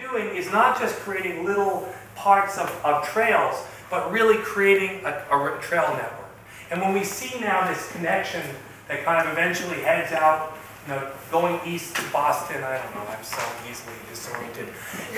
doing is not just creating little parts of trails, but really creating a trail network. And when we see now this connection that kind of eventually heads out, you know, going east to Boston, I don't know, I'm so easily disoriented,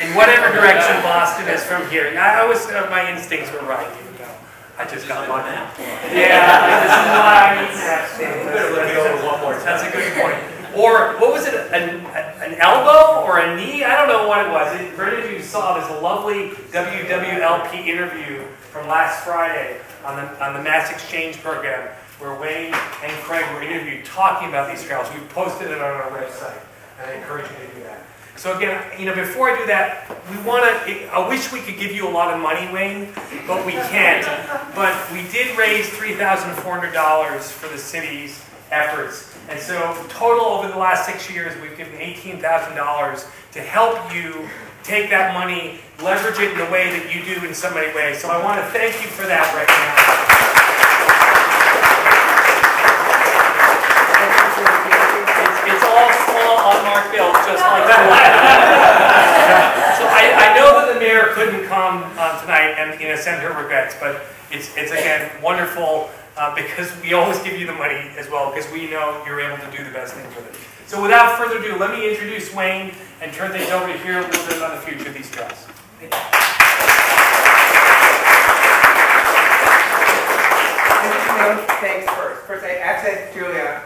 in whatever direction Boston is from here. I always, my instincts were right, even though I just got one out. Yeah, this is why. Better look it over one more time. That's a good point. Or, what was it, an elbow or a knee? I don't know what it was. If any of you saw this lovely WWLP interview from last Friday on the Mass Exchange program, where Wayne and Craig were interviewed talking about these trails. We've posted it on our website, and I encourage you to do that. So again, you know, before I do that, we want to, I wish we could give you a lot of money, Wayne, but we can't. But we did raise $3,400 for the city's efforts. And so, total over the last 6 years, we've given $18,000 to help you take that money, leverage it in the way that you do in so many ways. So I want to thank you for that right now. It's all small unmarked bills, just like that. So I know that the mayor couldn't come tonight and, you know, send her regrets, but it's again wonderful. Because we always give you the money as well, because we know you're able to do the best thing with it. So without further ado, let me introduce Wayne and turn things over to hear a little bit about the future of these trails. Thanks first. First, I asked Julia,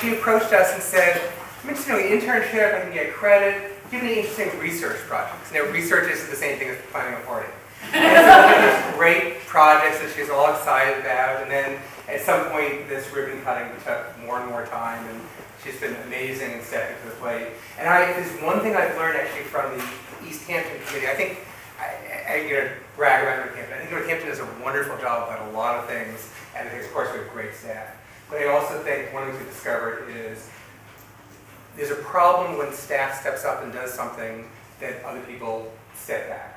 she approached us and said, I'm interested in an internship, I can get credit, give me interesting research projects. Now, research isn't the same thing as planning a party. And so great projects that she's all excited about, and then at some point this ribbon cutting took more and more time, and she's been amazing and stepping to the plate. And there's one thing I've learned actually from the East Hampton community. I think I'm going to brag about Northampton. I think Northampton does a wonderful job about a lot of things, and I think of course we have great staff. But I also think one thing we discovered is there's a problem when staff steps up and does something that other people step back.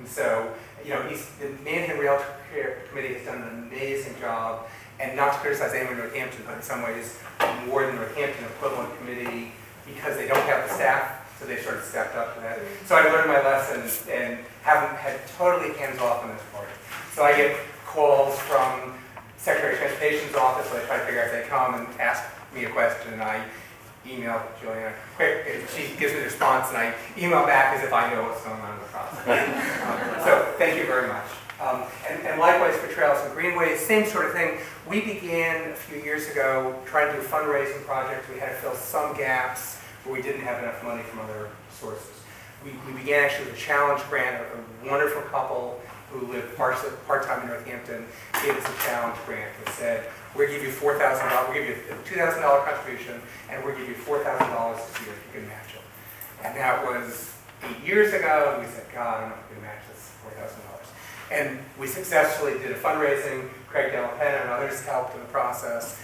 And so, you know, the Manhattan Rail Committee has done an amazing job, and not to criticize anyone in Northampton, but in some ways more than Northampton equivalent committee, because they don't have the staff, so they sort of stepped up to that. So I learned my lessons and haven't had totally hands off on this part. So I get calls from Secretary of Transportation's office, so I try to figure out if they come and ask me a question, and I email Julia quick, and she gives me the response, and I email back as if I know what's going on in the process. So thank you very much. And likewise for Trails and Greenways, same sort of thing. We began a few years ago trying to do fundraising projects. We had to fill some gaps where we didn't have enough money from other sources. We began actually with a challenge grant. A wonderful couple who lived part-time in Northampton gave us a challenge grant that said, we'll give you $4,000, we'll give you a $2,000 contribution, and we'll give you $4,000 this year if you can match it. And that was 8 years ago, and we said, God, I don't know if we can match this $4,000. And we successfully did a fundraising. Craig Delapena and others helped in the process.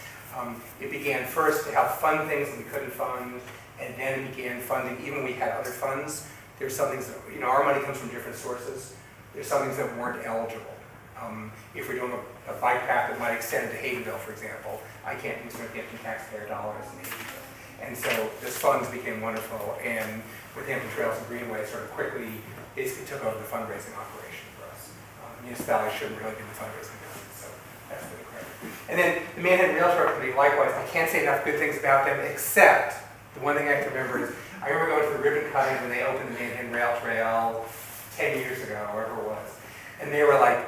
It began first to help fund things that we couldn't fund, and then began funding, even when we had other funds. There's some things that, you know, our money comes from different sources. There's some things that weren't eligible. If we're doing a bike path that might extend to Haydenville, for example, I can't use Northampton taxpayer dollars in Haydenville. And so this funds became wonderful, and Northampton Trails and Greenways sort of quickly basically took over the fundraising operation for us. Municipalities shouldn't really do the fundraising business, so that's really great. And then the Manhattan Rail Trail Committee, likewise, I can't say enough good things about them, except the one thing I can remember is I remember going to the ribbon cutting when they opened the Manhattan Rail Trail 10 years ago, or whatever it was, and they were like,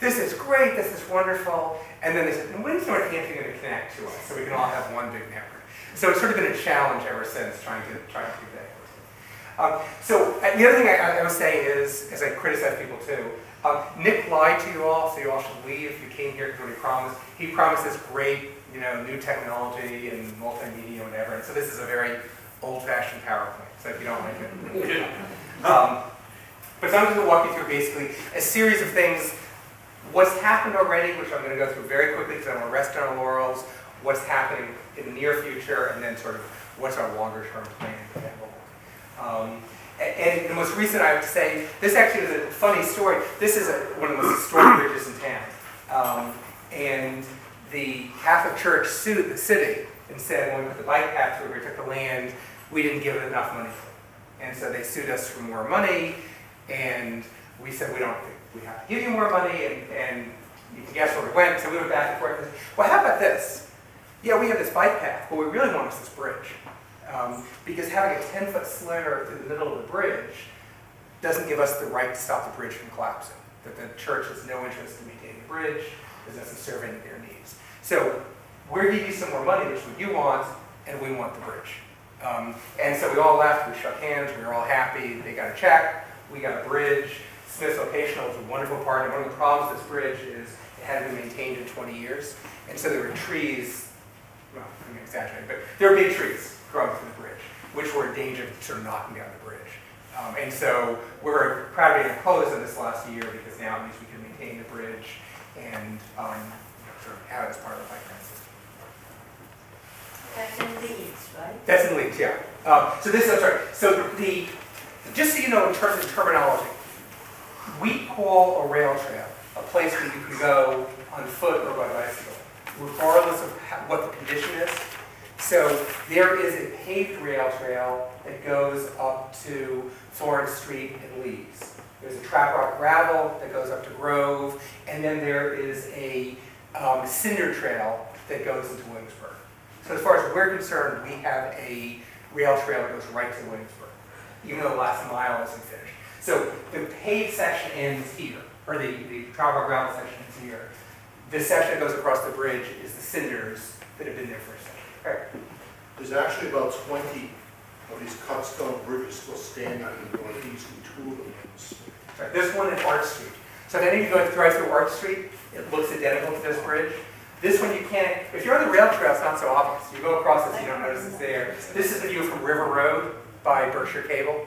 this is great, this is wonderful. And then they said, and when's Northampton going to connect to us so we can all have one big network? So it's sort of been a challenge ever since trying to do that. So the other thing I would say is, as I criticize people too, Nick lied to you all, so you all should leave. If you came here because he promised. He promised this great, you know, new technology and multimedia and whatever. And so this is a very old-fashioned PowerPoint. So if you don't like it, but so I'm going to walk you through basically a series of things. What's happened already, which I'm going to go through very quickly because I want to rest on our laurels, what's happening in the near future, and then sort of what's our longer-term plan for that role. And the most recent, I would say, this actually is a funny story. This is one of the most historic bridges in town. And the Catholic Church sued the city and said, when we put the bike path through, we took the land, we didn't give it enough money for it. And so they sued us for more money, and we said, we don't think we have to give you more money, and you can guess where we went. So we went back and forth. Well, how about this? Yeah, we have this bike path, but we really want is this bridge. Because having a 10-foot sliver through the middle of the bridge doesn't give us the right to stop the bridge from collapsing. That the church has no interest in maintaining the bridge, it doesn't serve any of their needs. So we're giving you some more money, which you want, and we want the bridge. And so we all left, we shook hands, we were all happy, they got a check, we got a bridge. Smith's Vocational is a wonderful part, and one of the problems with this bridge is it hadn't been maintained in 20 years, and so there were trees, well, I'm going to exaggerate, but there were big trees growing through the bridge, which were in danger of sort of knocking down the bridge. And so we're proud to be closed on this last year because now it means we can maintain the bridge and sort of have it as part of the bike path system. That's in Leeds, right? That's in Leeds, yeah. So this, I'm sorry. So the, just so you know, in terms of terminology, we call a rail trail a place where you can go on foot or by bicycle, regardless of what the condition is. So there is a paved rail trail that goes up to Florence Street and Leeds. There's a trap rock gravel that goes up to Grove, and then there is a cinder trail that goes into Williamsburg. So as far as we're concerned, we have a rail trail that goes right to Williamsburg, even though the last mile isn't finished. So the paved section ends here, or the trap rock gravel section ends here. The section that goes across the bridge is the cinders that have been there for a second. Right. There's actually about 20 of these cut stone bridges still standing in the northeast, and 2 of them. Right. This one in Art Street. So if any of you go through Art Street, it looks identical to this bridge. This one you can't, if you're on the rail trail, it's not so obvious. You go across this, you don't notice it's there. This is the view from River Road by Berkshire Cable.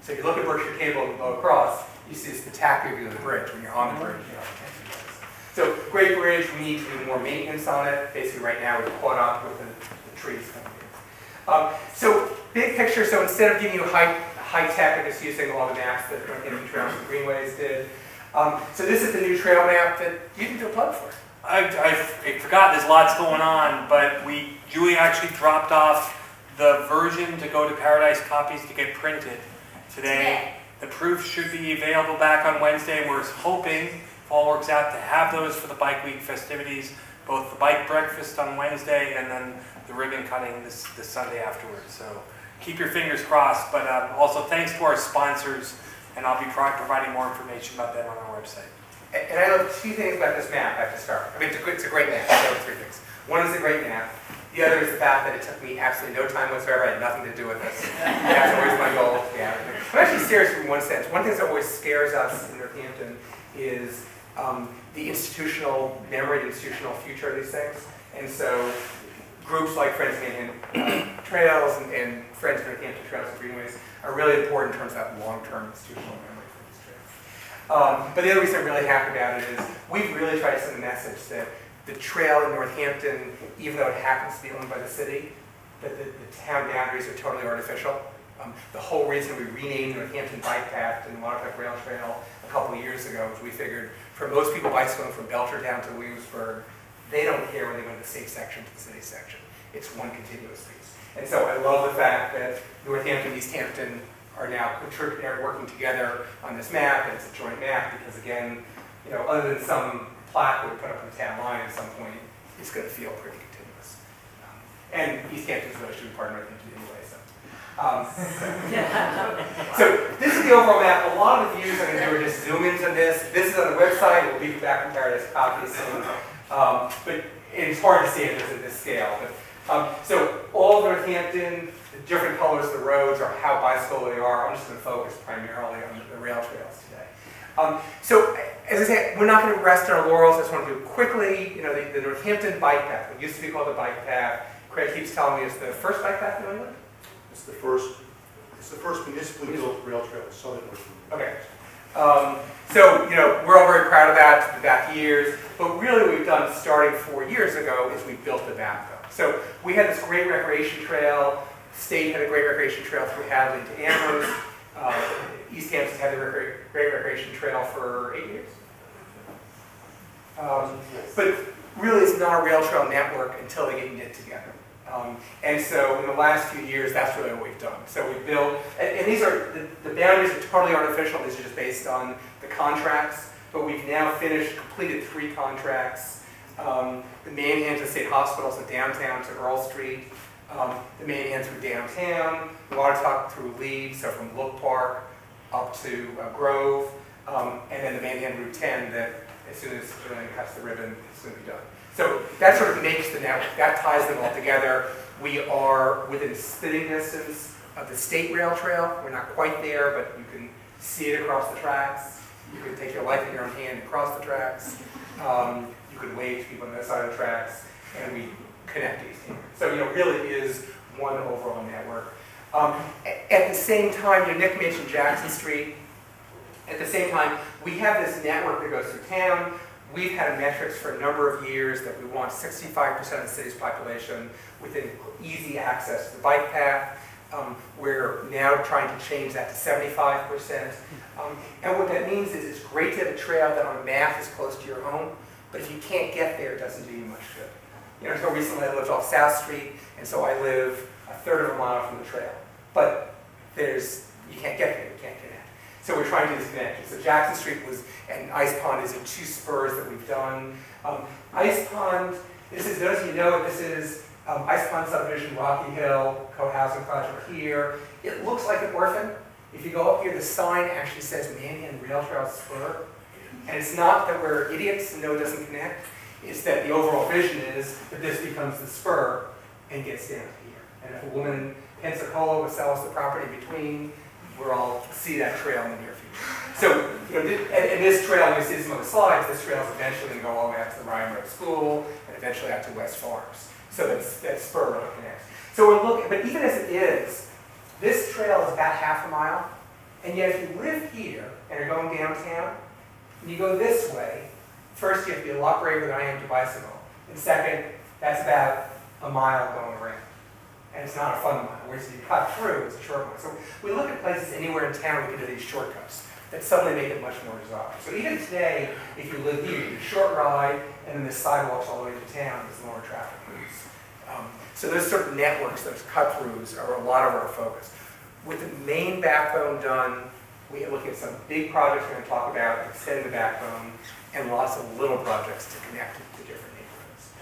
So if you look at Berkshire Cable and go across, you see this spectacular view of the bridge when you're on the bridge. You know, so great bridge, we need to do more maintenance on it. Basically right now we're caught up with the trees coming in. So big picture, so instead of giving you high tech, I'm just using all the maps that Northampton Trails and Greenways did. So this is the new trail map that you can do a plug for. I forgot there's lots going on, but Julia actually dropped off the version to go to Paradise copies to get printed today. The proof should be available back on Wednesday, and we're hoping all works out to have those for the Bike Week festivities, both the bike breakfast on Wednesday and then the ribbon cutting this Sunday afterwards. So keep your fingers crossed, but also thanks to our sponsors, and I'll be providing more information about them on our website. And I love 2 things about this map at the start. I mean, it's a great map. I love 3 things. One is a great map. The other is the fact that it took me absolutely no time whatsoever. I had nothing to do with this. That's always my goal. Yeah. I'm actually serious in one sense. One thing that always scares us in Northampton is the institutional memory, the institutional future of these things. And so groups like Friends of Trails and Friends of Northampton Trails and Greenways are really important in terms of that long-term institutional memory for these trails. But the other reason I'm really happy about it is we've really tried to send a message that the trail in Northampton, even though it happens to be owned by the city, that the town boundaries are totally artificial. The whole reason we renamed Northampton Bike Path and Northampton Rail Trail a couple years ago is we figured for most people bicycling from Belchertown to Williamsburg, they don't care when they go to the state section to the city section. It's one continuous piece. And so I love the fact that Northampton and East Hampton are now working together on this map, and it's a joint map because, again, you know, other than some plaque we put up on the town line at some point, it's going to feel pretty continuous. And East Hampton's really should be part of Northampton anyway. So this is the overall map. A lot of the views, I mean, they were just zoom-ins on this. This is on the website. We'll be back from Paradise copies soon. But it's hard to see it at this scale. But, so all of Northampton, the different colors of the roads are how bicycle they are. I'm just going to focus primarily on the rail trails today. So as I say, we're not going to rest on our laurels. I just want to do quickly, you know, the Northampton Bike Path, what used to be called the Bike Path. Craig keeps telling me it's the first bike path in New England. It's the first municipally built rail trail in southern North America. Okay. So, you know, we're all very proud of that, the back years, but really what we've done starting 4 years ago is we built the back though. So we had this great recreation trail, the state had a great recreation trail through Hadley to Amherst, East Hampton's had a great recreation trail for 8 years. But really it's not a rail trail network until they get knit together. And so in the last few years, that's really what we've done. So we've built, and these are, the boundaries are totally artificial. These are just based on the contracts. But we've now finished, completed 3 contracts. The Manhams and State Hospitals in downtown to Earl Street. The Manhams through downtown. The Watertown through Leeds, so from Look Park up to Grove. And then the Manham Route 10 that as soon as it cuts the ribbon, it's going to be done. So that sort of makes the network, that ties them all together. We are within spitting distance of the state rail trail. We're not quite there, but you can see it across the tracks. You can take your life in your own hand across the tracks. You can wave to people on the side of the tracks, and we connect these things. So, you know, it really is one overall network. At the same time, you know, Nick mentioned Jackson Street. At the same time, we have this network that goes through town. We've had a metrics for a number of years that we want 65% of the city's population within easy access to the bike path. We're now trying to change that to 75%. And what that means is it's great to have a trail that on a map is close to your home, but if you can't get there, it doesn't do you much good. You know, until recently I lived off South Street, and so I live 1/3 of a mile from the trail. But there's, you can't get there, you can't connect. So we're trying to do this connection. So Jackson Street was, and Ice Pond is in 2 spurs that we've done. Ice Pond, this is, those of you know, this is Ice Pond subdivision, Rocky Hill, co-housing project here. It looks like an orphan. If you go up here, the sign actually says Manham Rail Trail Spur. And it's not that we're idiots and no, it doesn't connect. It's that the overall vision is that this becomes the spur and gets down here. And if a woman in Pensacola would sell us the property in between, we'll all see that trail in the near future. So, you know, and this trail, you see some of the slides, this trail is eventually going to go all the way out to the Ryan Road School and eventually out to West Farms. So that's, that spur road connects. So we're looking, but even as it is, this trail is about 1/2 a mile. And yet if you live here and are going downtown, and you go this way, first you have to be a lot braver than I am to bicycle. And second, that's about a mile going around. And it's not a fun one. Whereas if you cut through, it's a short one. So we look at places anywhere in town we can do these shortcuts that suddenly make it much more desirable. So even today, if you live here, you do a short ride, and then the sidewalks all the way to town is more traffic routes. So those sort of networks, those cut-throughs, are a lot of our focus. With the main backbone done, we look at some big projects we're going to talk about, extend the backbone, and lots of little projects to connect it to different neighborhoods.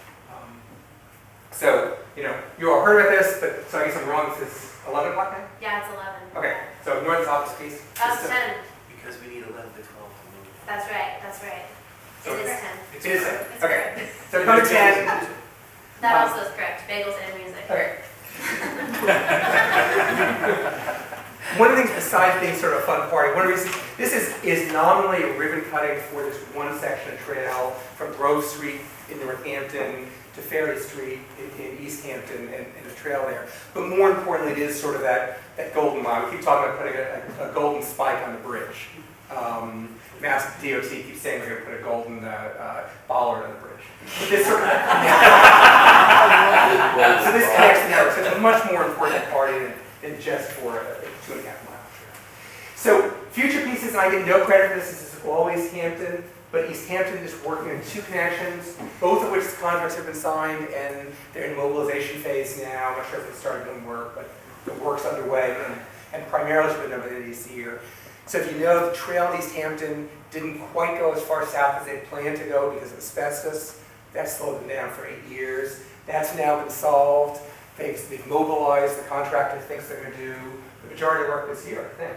So, you know, you all heard about this, but so I guess I'm wrong. It's 11 o'clock now? Yeah, it's 11. Okay, so ignore this office piece. That's 10. Because we need 11 to 12 to move. That's right, that's right. It okay. is 10. It is 10. It's okay. Correct. So come to 10. That also is correct. Bagels and music. Okay. One of the things besides being sort of a fun party, one of the reasons, this is nominally a ribbon cutting for this one section of trail from Grove Street in Northampton to Ferry Street in East Hampton and the trail there. But more importantly, it is sort of that golden line. We keep talking about putting a golden spike on the bridge. Mass DOT keeps saying we're going to put a golden bollard on the bridge. But this sort of so this connects the network. So it's a much more important party than just for a 2.5 mile trail. So future pieces, and I get no credit for this, this is always Hampton. But East Hampton is working on 2 connections, both of which contracts have been signed, and they're in mobilization phase now. I'm not sure if they started doing work, but the work's underway, and primarily has been over there this year. So if you know, the trail in East Hampton didn't quite go as far south as they planned to go because of asbestos. That slowed them down for 8 years. That's now been solved. They've mobilized. The contractor thinks they're going to do the majority of work this year, I think.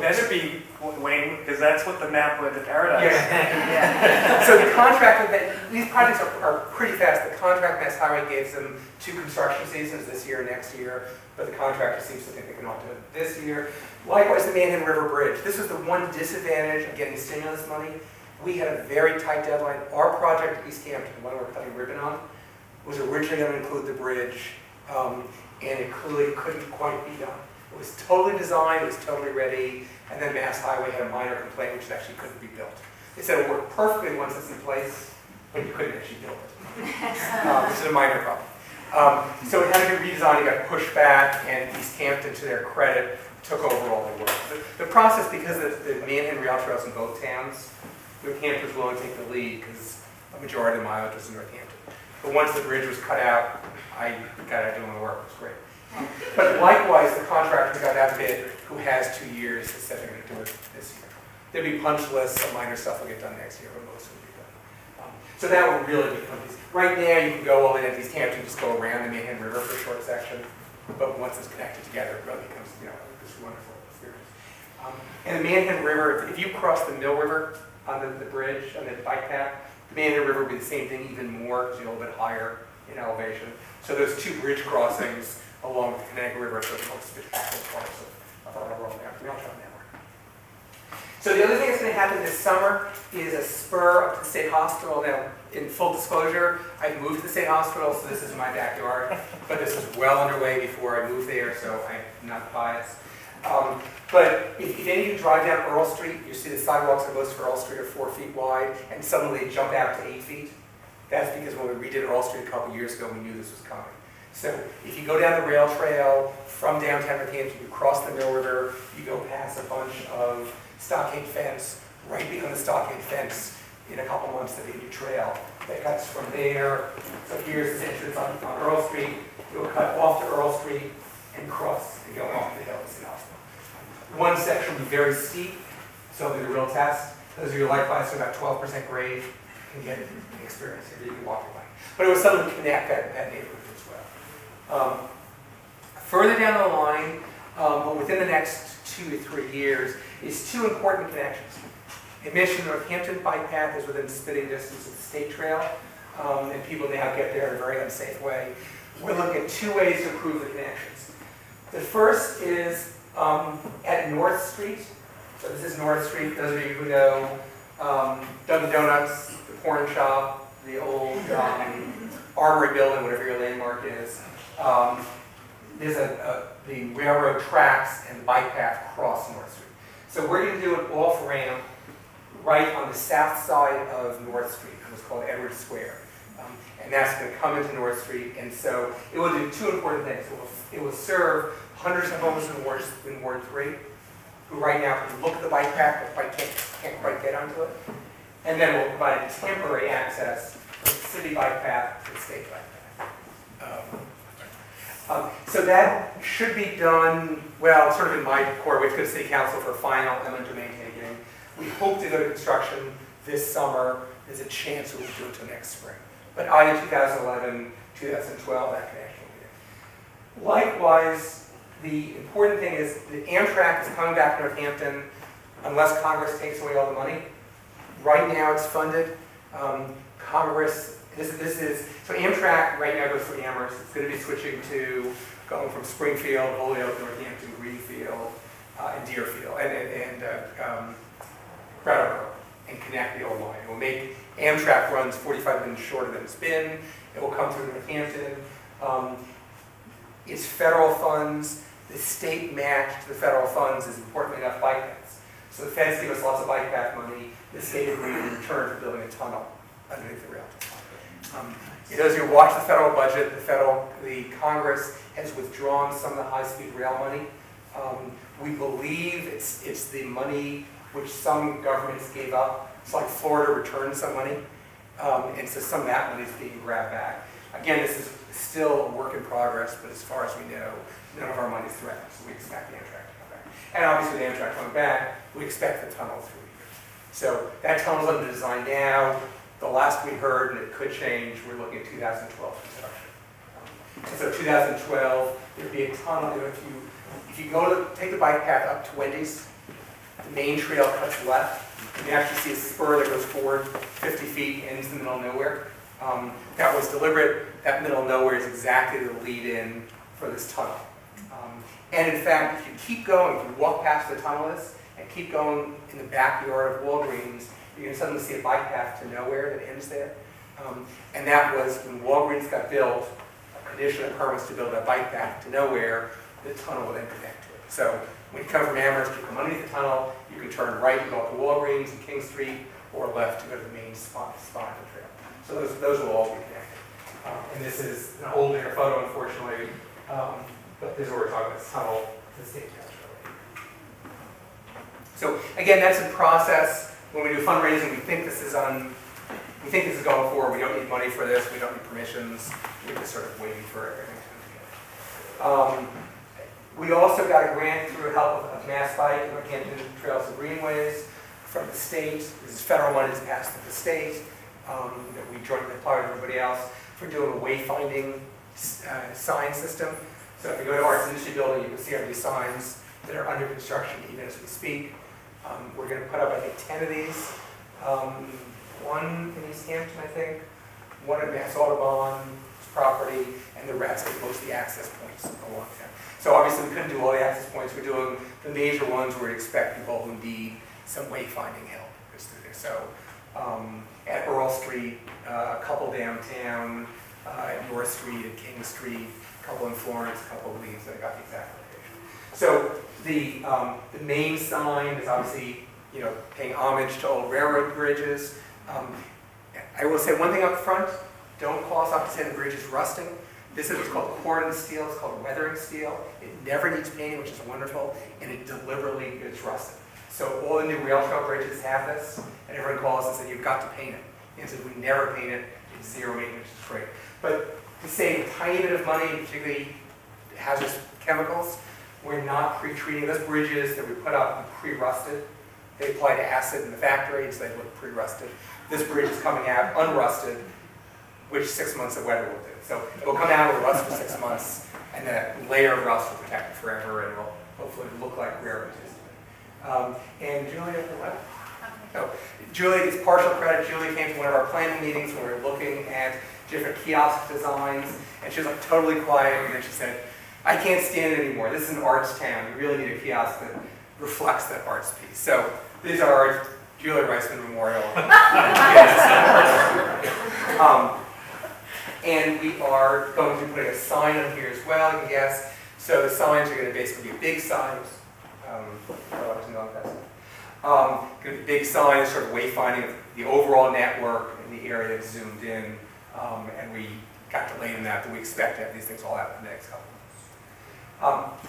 That should be Wayne, because that's what the map went to Paradise. Yeah. Yeah. So the contract, these projects are pretty fast. The contract Mass Highway gives them 2 construction seasons, this year and next year, but the contractor seems to think they can all do it this year. Likewise, the Manhattan River Bridge. This was the one disadvantage of getting stimulus money. We had a very tight deadline. Our project, East Hampton, the one we're cutting ribbon on, was originally going to include the bridge, and it clearly couldn't quite be done. It was totally designed, it was totally ready, and then Mass Highway had a minor complaint which actually couldn't be built. They said it worked perfectly once it's in place, but you couldn't actually build it. This is a minor problem. So it had to be redesigned, it got pushed back, and East Hampton, to their credit, took over all the work. The process, because of the Manhattan rail trails in both towns, Northampton was willing to take the lead because a majority of the mileage was in Northampton. But once the bridge was cut out, I the guy doing the work was great. But likewise, the contractor who got that bid, who has 2 years, has said they're going to do it this year. There'll be punch lists, some minor stuff will get done next year, but most will be done. So that will really become easy. Right now, you can go in at East Hampton, just go around the Manhattan River for a short section, but once it's connected together, it really becomes, you know, this wonderful experience. And the Manhattan River, if you cross the Mill River on the bridge, on the bike path, the Manhattan River would be the same thing, even more, because you're a little bit higher in elevation. So those two bridge crossings along with the Connecticut River are sort of the most spectacular parts of our overall network. So the other thing that's going to happen this summer is a spur up to the State Hospital. Now, in full disclosure, I've moved to the State Hospital, so this is my backyard. But this was well underway before I moved there, so I'm not biased. But if any of you drive down Earl Street, you see the sidewalks on most of Earl Street are 4 feet wide, and suddenly they jump out to 8 feet. That's because when we redid Earl Street a couple years ago, we knew this was coming. So if you go down the rail trail from downtown Northampton, you cross the Mill River, you go past a bunch of stockade fence, right behind the stockade fence, in a couple months there'll be a new trail that cuts from there. So here's this entrance on Earl Street. You'll cut off to Earl Street and cross and go off the hill. One section will be very steep, so it'll be the real test. Those of you who like bikes are about 12% grade, you can get an experience here. You can walk your bike. But it was something to connect that neighborhood as well. Further down the line, within the next 2 to 3 years, is two important connections. Admission Northampton Bike Path is within spitting distance of the state trail, and people now get there in a very unsafe way. We're looking at two ways to improve the connections. The first is at North Street. So this is North Street. Those of you who know Dunkin' Donuts, the porn shop, the old Armory building, whatever your landmark is. There's the railroad tracks and the bike path cross North Street. So we're going to do an off-ramp right on the south side of North Street. It was called Edwards Square. And that's going to come into North Street. And so it will do two important things. It will serve hundreds of homes in Ward 3, who right now can look at the bike path, but can't quite get onto it. And then we'll provide temporary access from the city bike path to the state bike path. So that should be done, well, sort of in my core, we have to go to City Council for final eminent domain taking. We hope to go to construction this summer. There's a chance we'll do it until next spring. But either 2011, 2012, that connection will be there. Likewise, the important thing is that Amtrak is coming back to Northampton unless Congress takes away all the money. Right now it's funded. Congress, so Amtrak right now goes through Amherst. It's going to be switching to going from Springfield, Holyoke, Northampton, Greenfield, and Deerfield, and Brattleboro, and connect the old line. It will make Amtrak runs 45 minutes shorter than it's been. It will come through Northampton. It's federal funds. The state match to the federal funds is importantly enough bike paths. So the feds give us lots of bike path money. The state agreed in return for building a tunnel underneath the rail. Those who watch the federal budget, the Congress has withdrawn some of the high-speed rail money. We believe it's the money which some governments gave up. It's like Florida returned some money, and so some of that money is being grabbed back. Again, this is still a work in progress, but as far as we know, none of our money is threatened, so we expect the Amtrak to come back. And obviously, the Amtrak coming back, we expect the tunnel through here. So that tunnel's under design now. The last we heard, and it could change, we're looking at 2012 construction. And so 2012, there'd be a tunnel. If you go to take the bike path up to Wendy's, the main trail cuts left, and you actually see a spur that goes forward 50 feet, ends in the middle of nowhere. That was deliberate. That middle of nowhere is exactly the lead-in for this tunnel. And in fact, if you keep going, if you walk past the tunnel is and keep going in the backyard of Walgreens, you're going to suddenly see a bike path to nowhere that ends there. And that was when Walgreens got built, a condition of permits to build a bike path to nowhere, the tunnel will then connect to it. So when you come from Amherst, you come underneath the tunnel, you can turn right and go up to Walgreens and King Street, or left to go to the main spot of the trail. So those will all be connected. And this is an older photo, unfortunately, but this is where we're talking about this tunnel to the state capture. So again, that's in process. When we do fundraising, we think this is going forward. We don't need money for this. We don't need permissions. we were sort of waiting for everything to be we also got a grant through the help of Mass Bike and Northampton Trails and Greenways from the state. This federal one is passed at the state that we jointly apply with everybody else for doing a wayfinding sign system. So if you go to our industry building, you can see all these signs that are under construction even as we speak. We're going to put up, I think, 10 of these. One in East Hampton, I think, one at Mass Audubon's property, and the rest are mostly access points along there. So obviously we couldn't do all the access points. We're doing the major ones where we expect people who need some wayfinding help goes through there. So at Earl Street, a couple downtown, at North Street, at King Street, a couple in Florence, a couple in Leeds. I got the exact location. So the main sign is obviously, you know, paying homage to old railroad bridges. I will say one thing up front, don't call us up to say the bridge is rusting. This is what's called cordon steel, it's called weathering steel. It never needs painting, which is wonderful, and it deliberately is rusted. So all the new rail trail bridges have this, and everyone calls and says, you've got to paint it. And says, we never paint it, it's zero maintenance, it's great. But to save a tiny bit of money, particularly hazardous chemicals, we're not pre-treating those bridges that we put up pre-rusted. They apply to acid in the factory, so they look pre-rusted. This bridge is coming out unrusted, which 6 months of weather will do. So it will come out, it will rust for 6 months, and that layer of rust will protect it forever, and it will hopefully look like railroad history. And Julia, what? Oh, Julia gets partial credit. Julia came to one of our planning meetings where we were looking at different kiosk designs, and she was like totally quiet, and then she said, I can't stand it anymore. This is an arts town. You really need a kiosk that reflects that arts piece. So these are our Julia Reisman Memorial. And we are going to be putting a sign on here as well, I guess. So the signs are going to basically be big signs. Going to be big signs, sort of wayfinding of the overall network in the area that's zoomed in. And we got delayed in that, but we expect to have these things all out in the next couple of months.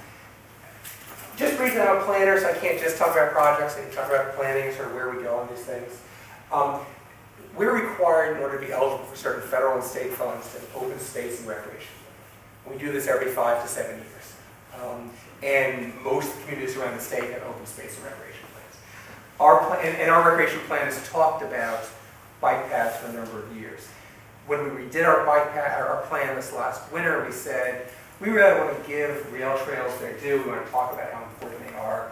Just briefly, I'm a planner, so I can't just talk about projects. I can talk about planning, sort of where we go on these things. We're required, in order to be eligible for certain federal and state funds, to open space and recreation. We do this every 5 to 7 years. And most communities around the state have open space and recreation plans. Our recreation plan is talked about bike paths for a number of years. When we redid our bike path, our plan this last winter, we said, we really want to give rail trails their due. We want to talk about how important they are.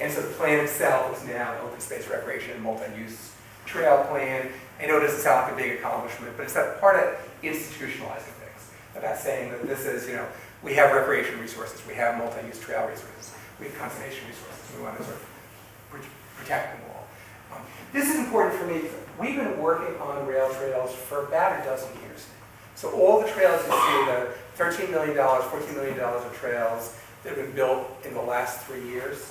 And so the plan itself is now open space recreation and multi-use trail plan. I know it doesn't sound like a big accomplishment, but it's that part of institutionalizing things, about saying that this is, you know, we have recreation resources, we have multi-use trail resources, we have conservation resources, we want to sort of protect them all. This is important for me. We've been working on rail trails for about a dozen years. So all the trails you see, the $13 million, $14 million of trails that have been built in the last 3 years,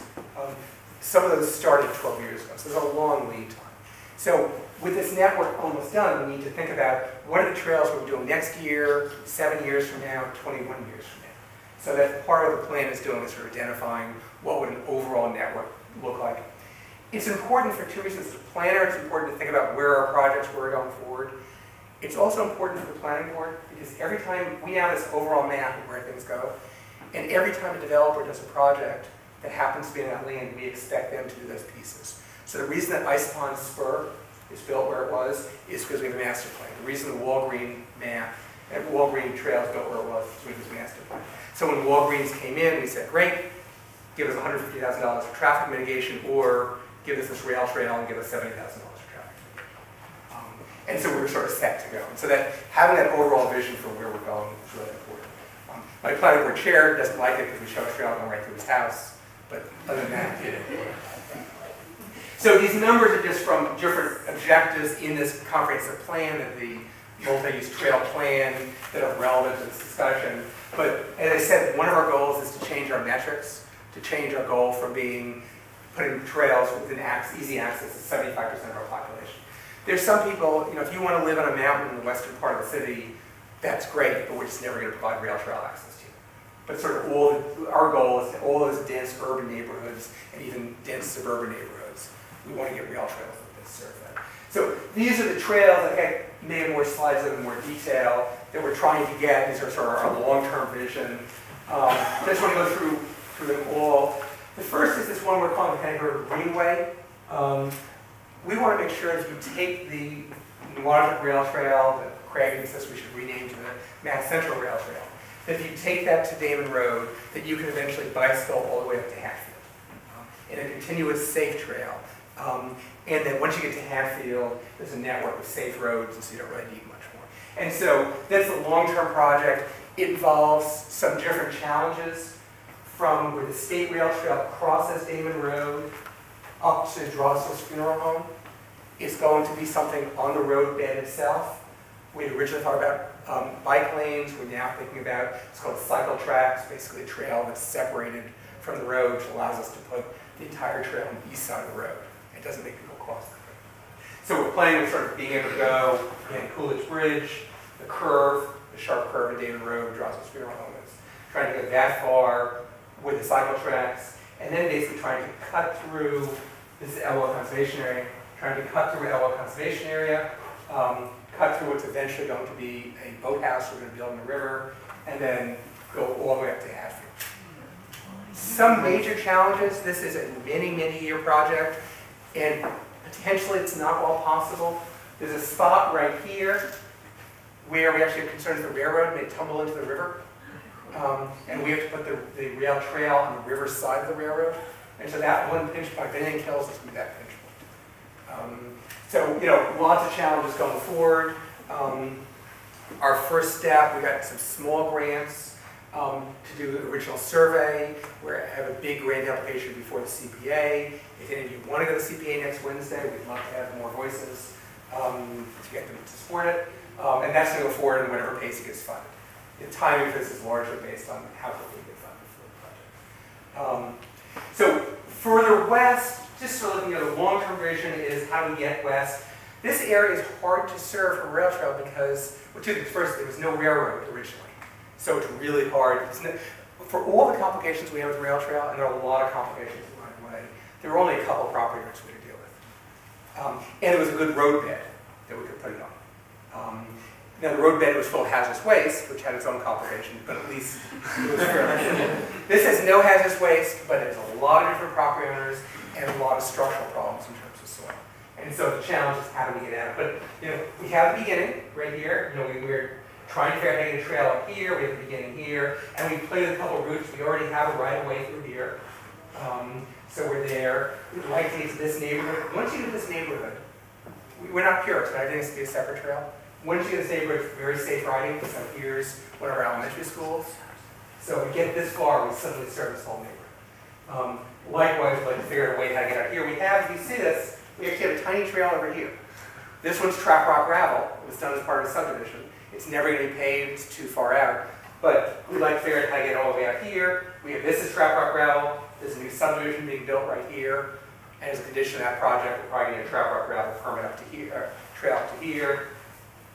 some of those started 12 years ago, so there's a long lead time. So with this network almost done, we need to think about what are the trails we're doing next year, 7 years from now, 21 years from now. So that's part of the plan is doing is sort of identifying what would an overall network look like. It's important for two reasons. As a planner, it's important to think about where our projects were going forward. It's also important for the planning board because every time we have this overall map of where things go, and every time a developer does a project that happens to be in that land, we expect them to do those pieces. So the reason that Ice Pond Spur is built where it was is because we have a master plan. The reason the Walgreen map and Walgreen Trail is built where it was is because we have this master plan. So when Walgreens came in, we said, great, give us $150,000 for traffic mitigation or give us this rail trail and give us $70,000 for traffic mitigation. And so we were sort of set to go. And so that having that overall vision for where we're going is really important. My planning board chair doesn't like it because we show a trail going right through his house, but other than that, it didn't. So these numbers are just from different objectives in this comprehensive plan, that the multi-use trail plan, that are relevant to this discussion. But as I said, one of our goals is to change our metrics, to change our goal from being putting trails within easy access to 75% of our population. There's some people, you know, if you want to live on a mountain in the western part of the city, that's great, but we're just never going to provide rail trail access to you. But sort of all our goal is that all those dense urban neighborhoods and even dense suburban neighborhoods We want to get real trails that serve that. So these are the trails. I think I made more slides of in more detail that we're trying to get. These are sort of our long-term vision. Just want to go through them all. The first is this one we're calling the Northampton Greenway. We want to make sure that you take the Norfolk Rail Trail that Craig insists we should rename to the Mass Central Rail Trail. That if you take that to Damon Road, that you can eventually bicycle all the way up to Hatfield in a continuous safe trail. And then once you get to Hatfield, there's a network of safe roads, and so you don't really need much more. And so that's a long-term project. It involves some different challenges from where the state rail trail crosses Damon Road up to Drossell's funeral home. It's going to be something on the roadbed itself. We originally thought about bike lanes. We're now thinking about, it's called cycle tracks, basically a trail that's separated from the road, which allows us to put the entire trail on the east side of the road. It doesn't make people cross the road. So we're planning on sort of being able to go in Coolidge Bridge, the curve, the sharp curve in Damon Road, Drossell's funeral home, trying to go that far with the cycle tracks, and then basically trying to cut through, this is Elwell Conservation Area, trying to cut through Elwell Conservation Area, cut through what's eventually going to be a boathouse we're going to build in the river, and then go all the way up to Hatfield. Some major challenges. This is a many, many year project, and potentially it's not all possible. There's a spot right here where we actually have concerns the railroad may tumble into the river, and we have to put the rail trail on the river side of the railroad. And so that one pinch point, if anything kills us, we that pinch point. So, you know, lots of challenges going forward. Our first step, we got some small grants to do the original survey. We have a big grant application before the CPA. If any of you want to go to the CPA next Wednesday, we'd love to have more voices to get them to support it. And that's going to go forward in whatever pace it gets funded. The timing for this is largely based on how quickly we get funded for the project. So further west, just so looking at the long-term vision is how we get west. This area is hard to serve for rail trail because, well, two things. First, there was no railroad originally. So it's really hard. For all the complications we have with rail trail, and there are a lot of complications along the way, there were only a couple of property rights we could deal with. And it was a good roadbed that we could put it on. Now the roadbed was full of hazardous waste, which had its own complications, but at least it was fair. This has no hazardous waste, but there's a lot of different property owners and a lot of structural problems in terms of soil. And so the challenge is how do we get out? But you know, we have a beginning right here. You know, we're trying to figure out how to get a trail up here. We have a beginning here, and we played a couple routes. We already have a right of way through here, so we're there. We'd like to get to this neighborhood. Once you get to this neighborhood, we're not purists, but I think it's to be a separate trail. Once you get to this neighborhood, it's very safe riding. So here's one of our elementary schools. So if we get this far, we suddenly serve this whole neighborhood. Likewise, we'd like to figure out a way how to get out here. We have, if you see this, we actually have a tiny trail over here. This one's trap rock gravel. It was done as part of a subdivision. It's never going to be paved too far out. But we'd like to figure out how to get all the way out here. We have, this is trap rock gravel. There's a new subdivision being built right here. And as a condition of that project, we're probably going to trap rock gravel permit up to here, trail up to here.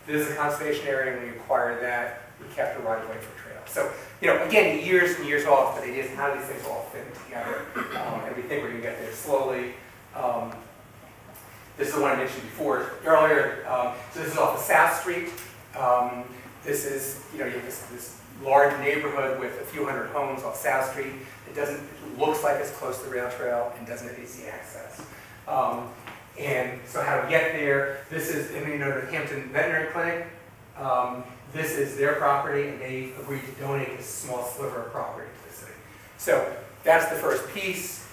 This is a conservation area, and we acquired that. We kept the right-of-way for trail. So, you know, again, years and years off, but it is how these things all fit together. And we think we're going to get there slowly. This is the one I mentioned before earlier. So this is off of South Street. This is, you know, you have this large neighborhood with a few hundred homes off South Street. It looks like it's close to the rail trail and doesn't have easy access. And so how do we get there? This is, you know, the Northampton Veterinary Clinic. This is their property, and they agreed to donate this small sliver of property to the city. So that's the first piece.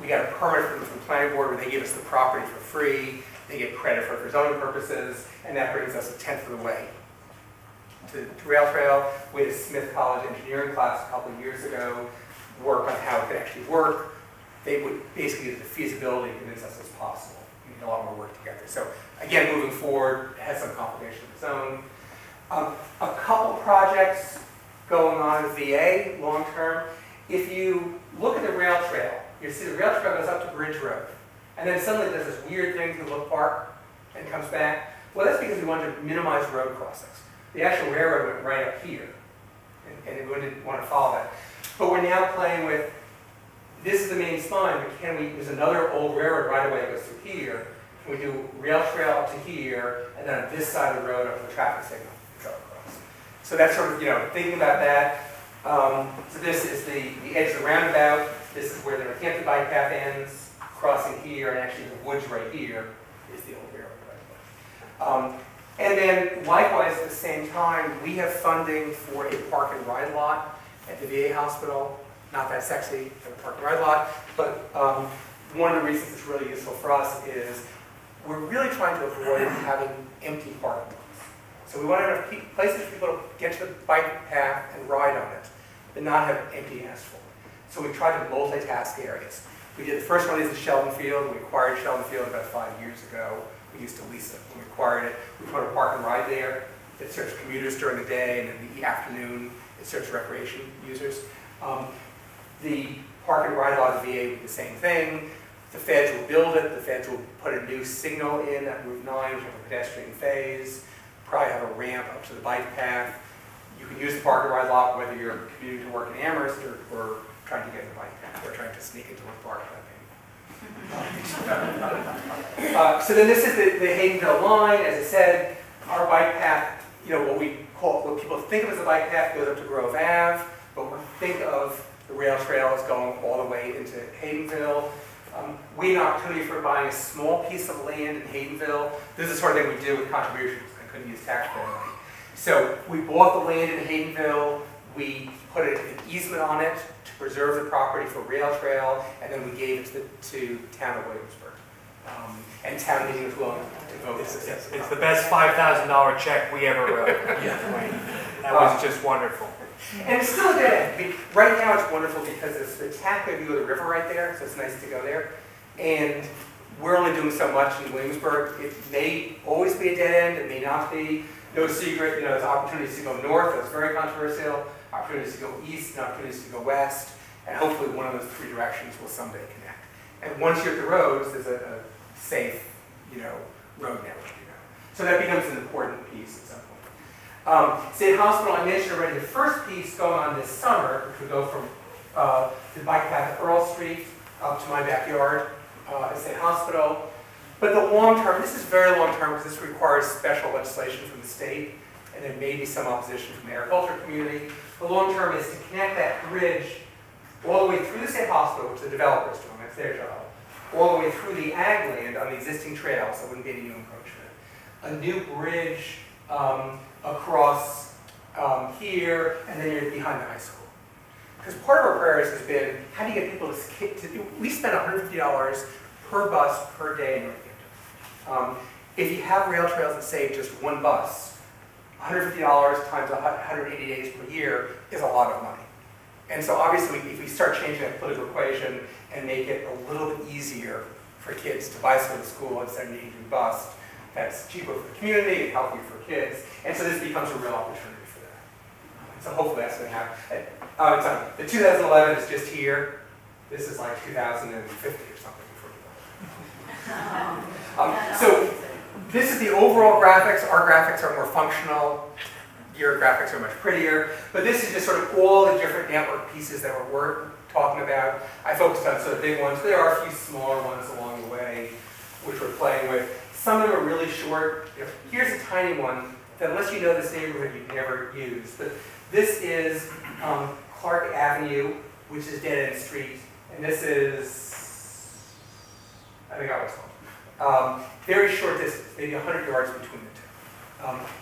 We got a permit from the planning board where they give us the property for free. They get credit for zoning purposes, and that brings us a tenth of the way to rail trail. We had a Smith College engineering class a couple of years ago work on how it could actually work. They would basically do the feasibility and convince us it's possible. We need a lot more work together. So again, moving forward, it has some complications of its own. A couple projects going on in VA long term. If you look at the rail trail, you see the rail trail goes up to Bridge Road, and then suddenly there's this weird thing through Look Park and comes back. Well, that's because we wanted to minimize road crossings. The actual railroad went right up here, and we didn't want to follow that. But we're now playing with This is the main spine, but can we, there's another old railroad right-of-way that goes through here. Can we do rail trail up to here, and then on this side of the road up to the traffic signal to go across? So that's sort of, you know, thinking about that. So this is the edge of the roundabout. This is where the Northampton bike path ends, crossing here, and actually the woods right here is the old railroad right-of-way. And then, likewise, at the same time, we have funding for a park and ride lot at the VA hospital. Not that sexy for the park and ride lot, but one of the reasons it's really useful for us is we're really trying to avoid having empty parking lots. So we want to have places for people to get to the bike path and ride on it, but not have empty asphalt. So we try to multitask areas. We did the first one of these at Sheldon Field. We acquired Sheldon Field about 5 years ago. We used to lease it when we acquired it. We put a park and ride there. It serves commuters during the day, and in the afternoon it serves recreation users. The park and ride lot of VA would be the same thing. The feds will build it. The feds will put a new signal in at Route 9, which is a pedestrian phase. Probably have a ramp up to the bike path. You can use the park and ride lot whether you're commuting to work in Amherst or trying to get to the bike path or trying to sneak into a park. So then this is the Haydenville line. As I said, our bike path, you know, what we call, what people think of as a bike path goes up to Grove Ave, but we think of the rail trail as going all the way into Haydenville. We had an opportunity for buying a small piece of land in Haydenville. This is the sort of thing we do with contributions. I couldn't use taxpayer money. So we bought the land in Haydenville. We put an easement on it to preserve the property for rail trail, and then we gave it to town of Williamsburg. And town meeting was willing to vote. It's the best $5,000 check we ever wrote. That was just wonderful. And it's still good. I mean, right now it's wonderful because it's the spectacular view of the river right there, so it's nice to go there. And we're only doing so much in Williamsburg. It may always be a dead end, it may not be. No secret, you know, there's opportunities to go north, that's very controversial, opportunities to go east, and opportunities to go west, and hopefully one of those three directions will someday connect. And once you're at the roads, there's a safe, you know, road network, you know. So that becomes an important piece at some point. State Hospital, I mentioned already the first piece going on this summer, which would go from the bike path Earl Street up to my backyard at State Hospital. But the long term, this is very long term because this requires special legislation from the state, and there may be some opposition from the agriculture community. The long term is to connect that bridge all the way through the State Hospital, which the developers doing, that's their job, all the way through the ag land on the existing trail, so it wouldn't be any new encroachment. A new bridge across here, and then you're behind the high school. Because part of our prayers has been, how do you get people to at least spend $150 per bus per day in Northampton? If you have rail trails that save just one bus, $150 times 180 days per year is a lot of money. And so obviously, if we start changing that political equation and make it a little bit easier for kids to bicycle to school instead of needing to be bused, that's cheaper for the community and healthier for kids. And so this becomes a real opportunity for that. So hopefully that's going to happen. The 2011 is just here. This is like 2050 or something. So this is the overall graphics. Our graphics are more functional. Your graphics are much prettier. But this is just sort of all the different network pieces that we're talking about. I focused on sort of big ones. There are a few smaller ones along the way which we're playing with. Some of them are really short. Here's a tiny one that unless you know this neighborhood, you've never used. But this is Clark Avenue, which is Dead End Street. And this is, I think I was wrong. Very short distance, maybe 100 yards between the two.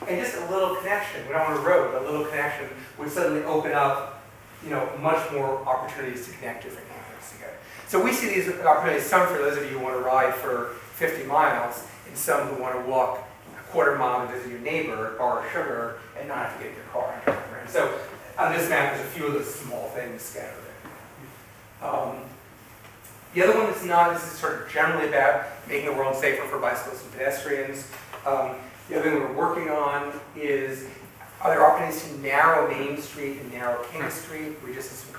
And just a little connection. We don't want a road. A little connection would suddenly open up, you know, much more opportunities to connect different neighborhoods together. So we see these opportunities, some for those of you who want to ride for 50 miles, and some who want to walk a quarter mile and visit your neighbor, borrow sugar, and not have to get in your car and drive around. So on this map, there's a few of those small things scattered in. The other one that's not, this is sort of generally about making the world safer for bicyclists and pedestrians. The other thing we're working on is, are there opportunities to narrow Main Street and narrow King Street? We just had some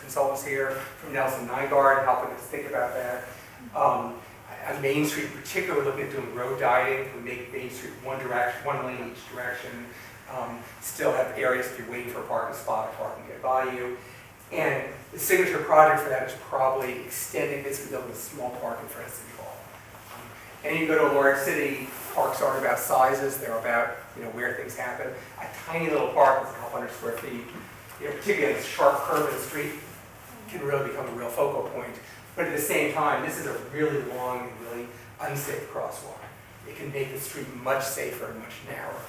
consultants here from Nelson Nygaard helping us think about that. On Main Street in particular, we're looking at doing road dieting. We make Main Street one direction, one lane each direction. Still have areas if you're waiting for a parking spot, a car can get by you. And the signature project for that is probably extending this and building a small park in front of City Hall. And you go to a large city, parks aren't about sizes, they're about, you know, where things happen. A tiny little park that's a couple hundred square feet, you know, particularly on a sharp curve in the street, can really become a real focal point. But at the same time, this is a really long and really unsafe crosswalk. It can make the street much safer and much narrower.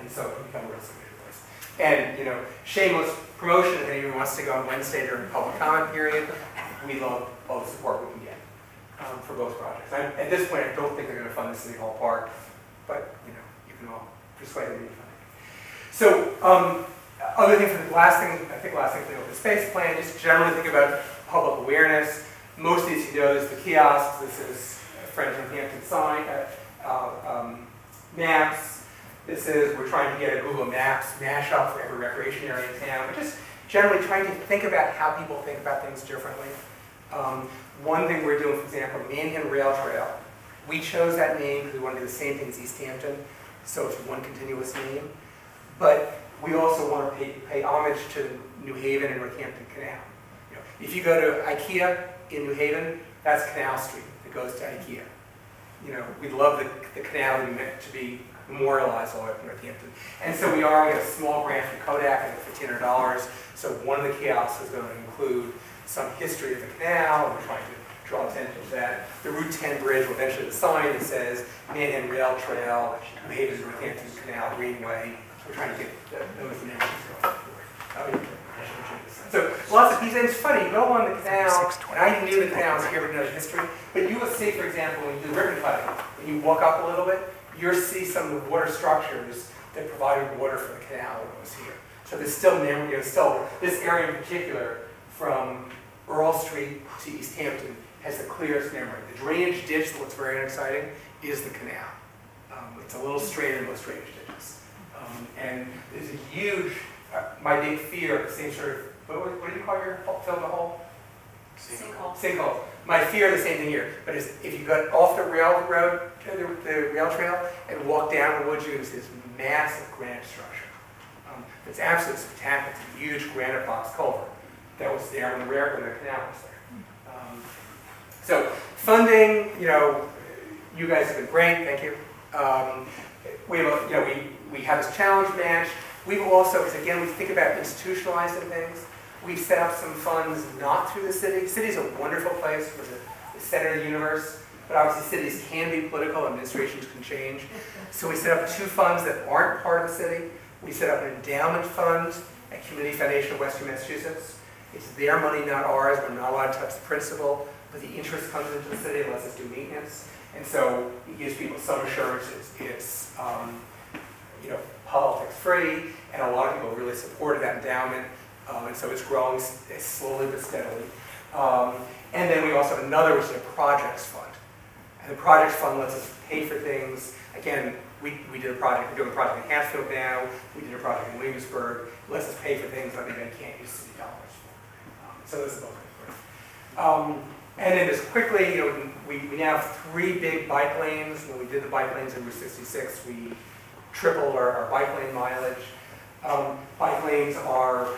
And so it can become a real significant place. And, you know, shameless promotion, if anyone wants to go on Wednesday during the public comment period, we love all the support we can get for both projects. At this point, I don't think they're going to fund the City Hall Park, but, you know, you can all persuade them to fund it. So, other things, last thing for the open space plan, just generally think about public awareness. Most of these, you know, there's the kiosks, this is Friends of Northampton sign, maps. This is, we're trying to get a Google Maps mash-up for every recreation area in town. We're just generally trying to think about how people think about things differently. One thing we're doing, for example, Manhattan Rail Trail. We chose that name because we want to do the same thing as East Hampton, so it's one continuous name. But we also want to pay homage to New Haven and Northampton Canal. You know, if you go to IKEA in New Haven, that's Canal Street that goes to IKEA. You know, we'd love the canal to be memorialized all the way up in Northampton. And so we have a small grant from Kodak and it's for $1,500. So one of the kiosks is going to include some history of the canal, and we're trying to draw attention to that. The Route 10 bridge will eventually have a sign that says Manhattan Rail Trail, New Haven's Northampton Canal Greenway. We're trying to get those names going forward. So lots of these things. It's funny, you go on the canal, and I knew the canal, so you ever know the history, but you will see, for example, when you do ribbon cutting, when you walk up a little bit, you'll see some of the water structures that provided water for the canal when it was here. So there's still memory, you know, still this area in particular, from Earl Street to East Hampton, has the clearest memory. The drainage ditch that looks very exciting is the canal. It's a little straighter than most drainage ditches. And there's a huge, my big fear, the same sort of, what do you call your fill in the hole? Sinkhole. Sinkhole. My fear is the same thing here. But if you got off the railroad, the rail trail, and walk down the woods, you see this massive granite structure. It's absolutely spectacular. It's a huge granite box culvert that was there when the canal was there. So funding, you know, you guys have been great. Thank you. We have this challenge match. We've also, because again, we think about institutionalizing things. We've set up some funds not through the city. The city's a wonderful place for the center of the universe, but obviously cities can be political, administrations can change. So we set up two funds that aren't part of the city. We set up an endowment fund at Community Foundation of Western Massachusetts. It's their money, not ours. We're not allowed to touch the principal, but the interest comes into the city unless it's due maintenance. And so it gives people some assurance it's politics free, and a lot of people really supported that endowment. And so it's growing slowly but steadily. And then we also have another, which is a projects fund. And the projects fund lets us pay for things. Again, we did a project, we're doing a project in Hatfield now, we did a project in Williamsburg. It lets us pay for things that we can't use city dollars for. So this is both important. And then just quickly, you know, we now have three big bike lanes. When we did the bike lanes in Route 66, we tripled our bike lane mileage. Bike lanes are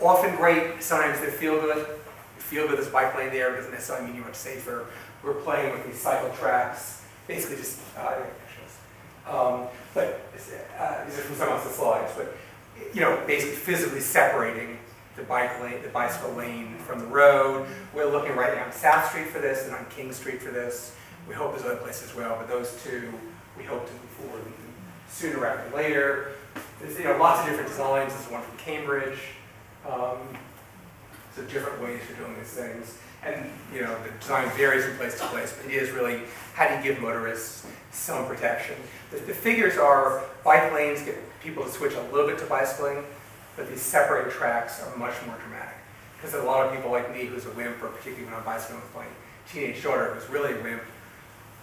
often great, sometimes they feel good. You feel good, this bike lane there, it doesn't necessarily mean you're much safer. We're playing with these cycle tracks, basically just, these are from some of the slides, but, you know, basically physically separating the bike lane, the bicycle lane from the road. We're looking right now on South Street for this and on King Street for this. We hope there's other places as well, but those two, we hope to move forward sooner rather than later. There's, you know, lots of different designs. There's one from Cambridge. So different ways you're doing these things. And, you know, the design varies from place to place, but it is really, how do you give motorists some protection? The figures are, bike lanes get people to switch a little bit to bicycling, but these separate tracks are much more dramatic. Because a lot of people like me, who's a wimp, or particularly when I'm bicycling with my teenage daughter, who's really a wimp,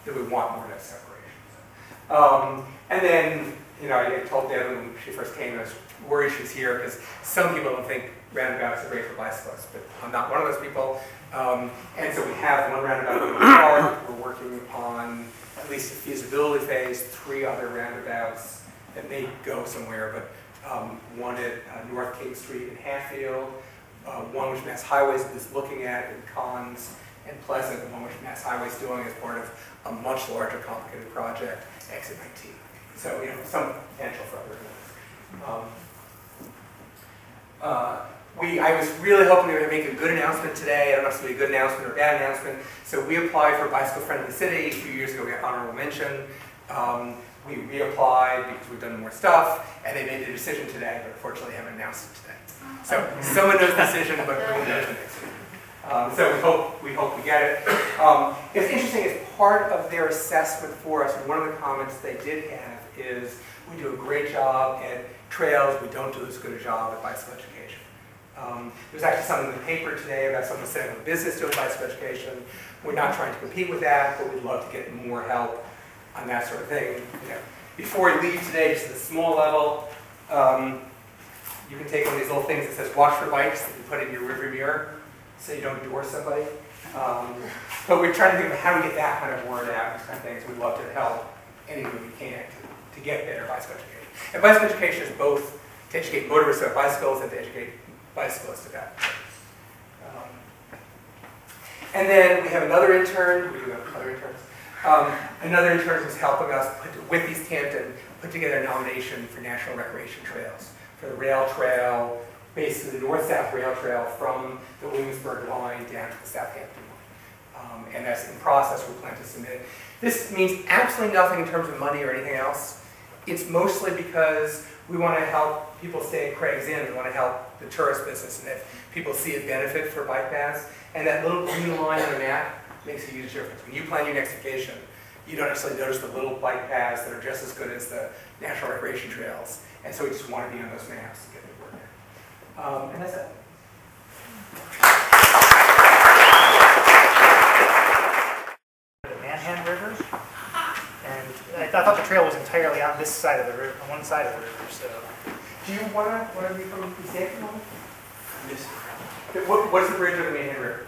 that we want more of that separation. And then, you know, I told Devin when she first came, I was worried she's here because some people don't think roundabouts are great for bicyclists, but I'm not one of those people. And so we have one roundabout in the park. We're working on at least a feasibility phase, three other roundabouts that may go somewhere, but one at North King Street in Hatfield, one which Mass Highways is looking at in Cons and Pleasant, and one which Mass Highways is doing as part of a much larger, complicated project, Exit 19. So, you know, some potential for other events. I was really hoping we were going to make a good announcement today. I don't know if it's going to be a good announcement or a bad announcement. So we applied for Bicycle Friendly City. A few years ago we got honorable mention. We reapplied because we've done more stuff, and they made the decision today, but unfortunately haven't announced it today. So someone knows the decision, but no one knows the next decision. So we hope we get it. It's interesting, as part of their assessment for us, one of the comments they did have is, we do a great job at trails, we don't do as good a job at bicycle education. There's actually something in the paper today about someone setting up a business doing bicycle education. We're not trying to compete with that, but we'd love to get more help on that sort of thing. You know, before I leave today, just at a small level, you can take one of these little things that says watch for bikes that you put in your rearview mirror so you don't endorse somebody. But we're trying to think of how to get that kind of word out, kind of things. We'd love to help any way we can to get better bicycle education. And bicycle education is both to educate motorists about bicycles and to educate bicyclists about it. And then we have another intern. We do have other interns. Another intern who's helping us with East Hampton put together a nomination for national recreation trails, for the rail trail, basically the north-south rail trail from the Williamsburg line down to the Southampton line. And that's in process. We plan to submit. This means absolutely nothing in terms of money or anything else. It's mostly because we want to help people stay at Craig's Inn. We want to help the tourist business, and if people see a benefit for bike paths, and that little blue line on the map makes a huge difference. When you plan your next vacation, you don't necessarily notice the little bike paths that are just as good as the national recreation trails, and so we just want to be on those maps and get the word out. And that's it. The Manhattan Rivers, and I thought the trail was entirely on this side of the river, on one side of the river. So, do you want to be from the Stanton one? Yes. What's the bridge of the Manhattan River?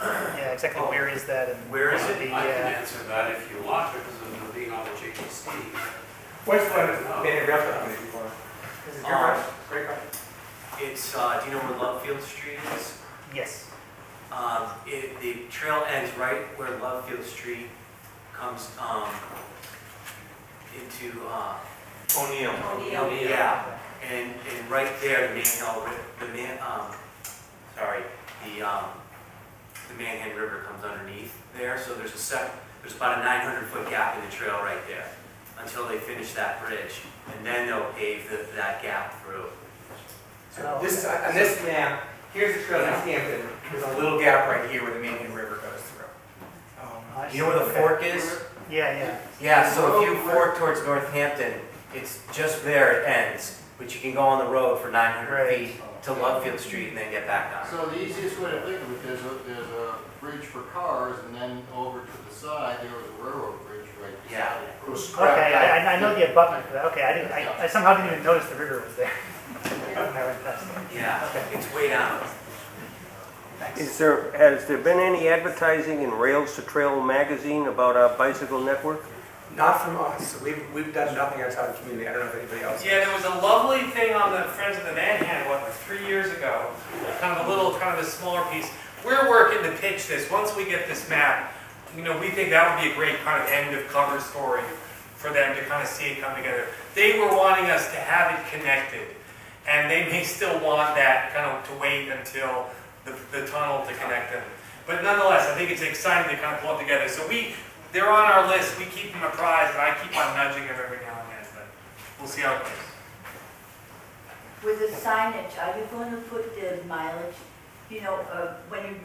Yeah, exactly. Oh, where is that? And where is it? I can answer that if you want, because of being on the JTC. What's the Manhattan Rail Trail before? Is it your great car? It's, do you know where Lovefield Street is? Yes. The trail ends right where Lovefield Street comes into O'Neill. O'Neill. Yeah. And right there, the Manhattan River comes underneath there, so there's about a 900-foot gap in the trail right there until they finish that bridge, and then they'll pave that gap through. So on this map, here's the trail in Hampton. There's a little gap right here where the Manhattan River goes through. You know where the fork is? Yeah. Yeah, so if you fork towards Northampton, it's just there it ends, but you can go on the road for 900 feet to Lovefield Street and then get back on. So the easiest way to think of it, there's a bridge for cars, and then over to the side there was a railroad bridge right beside it. Okay, I know the abutment for that. Okay, I somehow didn't even notice the river was there. Yeah, okay. It's way down. Thanks. Has there been any advertising in Rails to Trail magazine about our bicycle network? Not from us. We've done nothing outside the community. I don't know if anybody else. Yeah, there was a lovely thing on the Friends of the Manhattan, what, like 3 years ago? Kind of a smaller piece. We're working to pitch this. Once we get this map, you know, we think that would be a great kind of end of cover story for them to kind of see it come together. They were wanting us to have it connected, and they may still want that kind of to wait until the tunnel to connect them. But nonetheless, I think it's exciting to kind of pull it together. So they're on our list. We keep them apprised, and I keep on nudging them every now and then, but we'll see how it goes. With the signage, are you going to put the mileage? You know, when you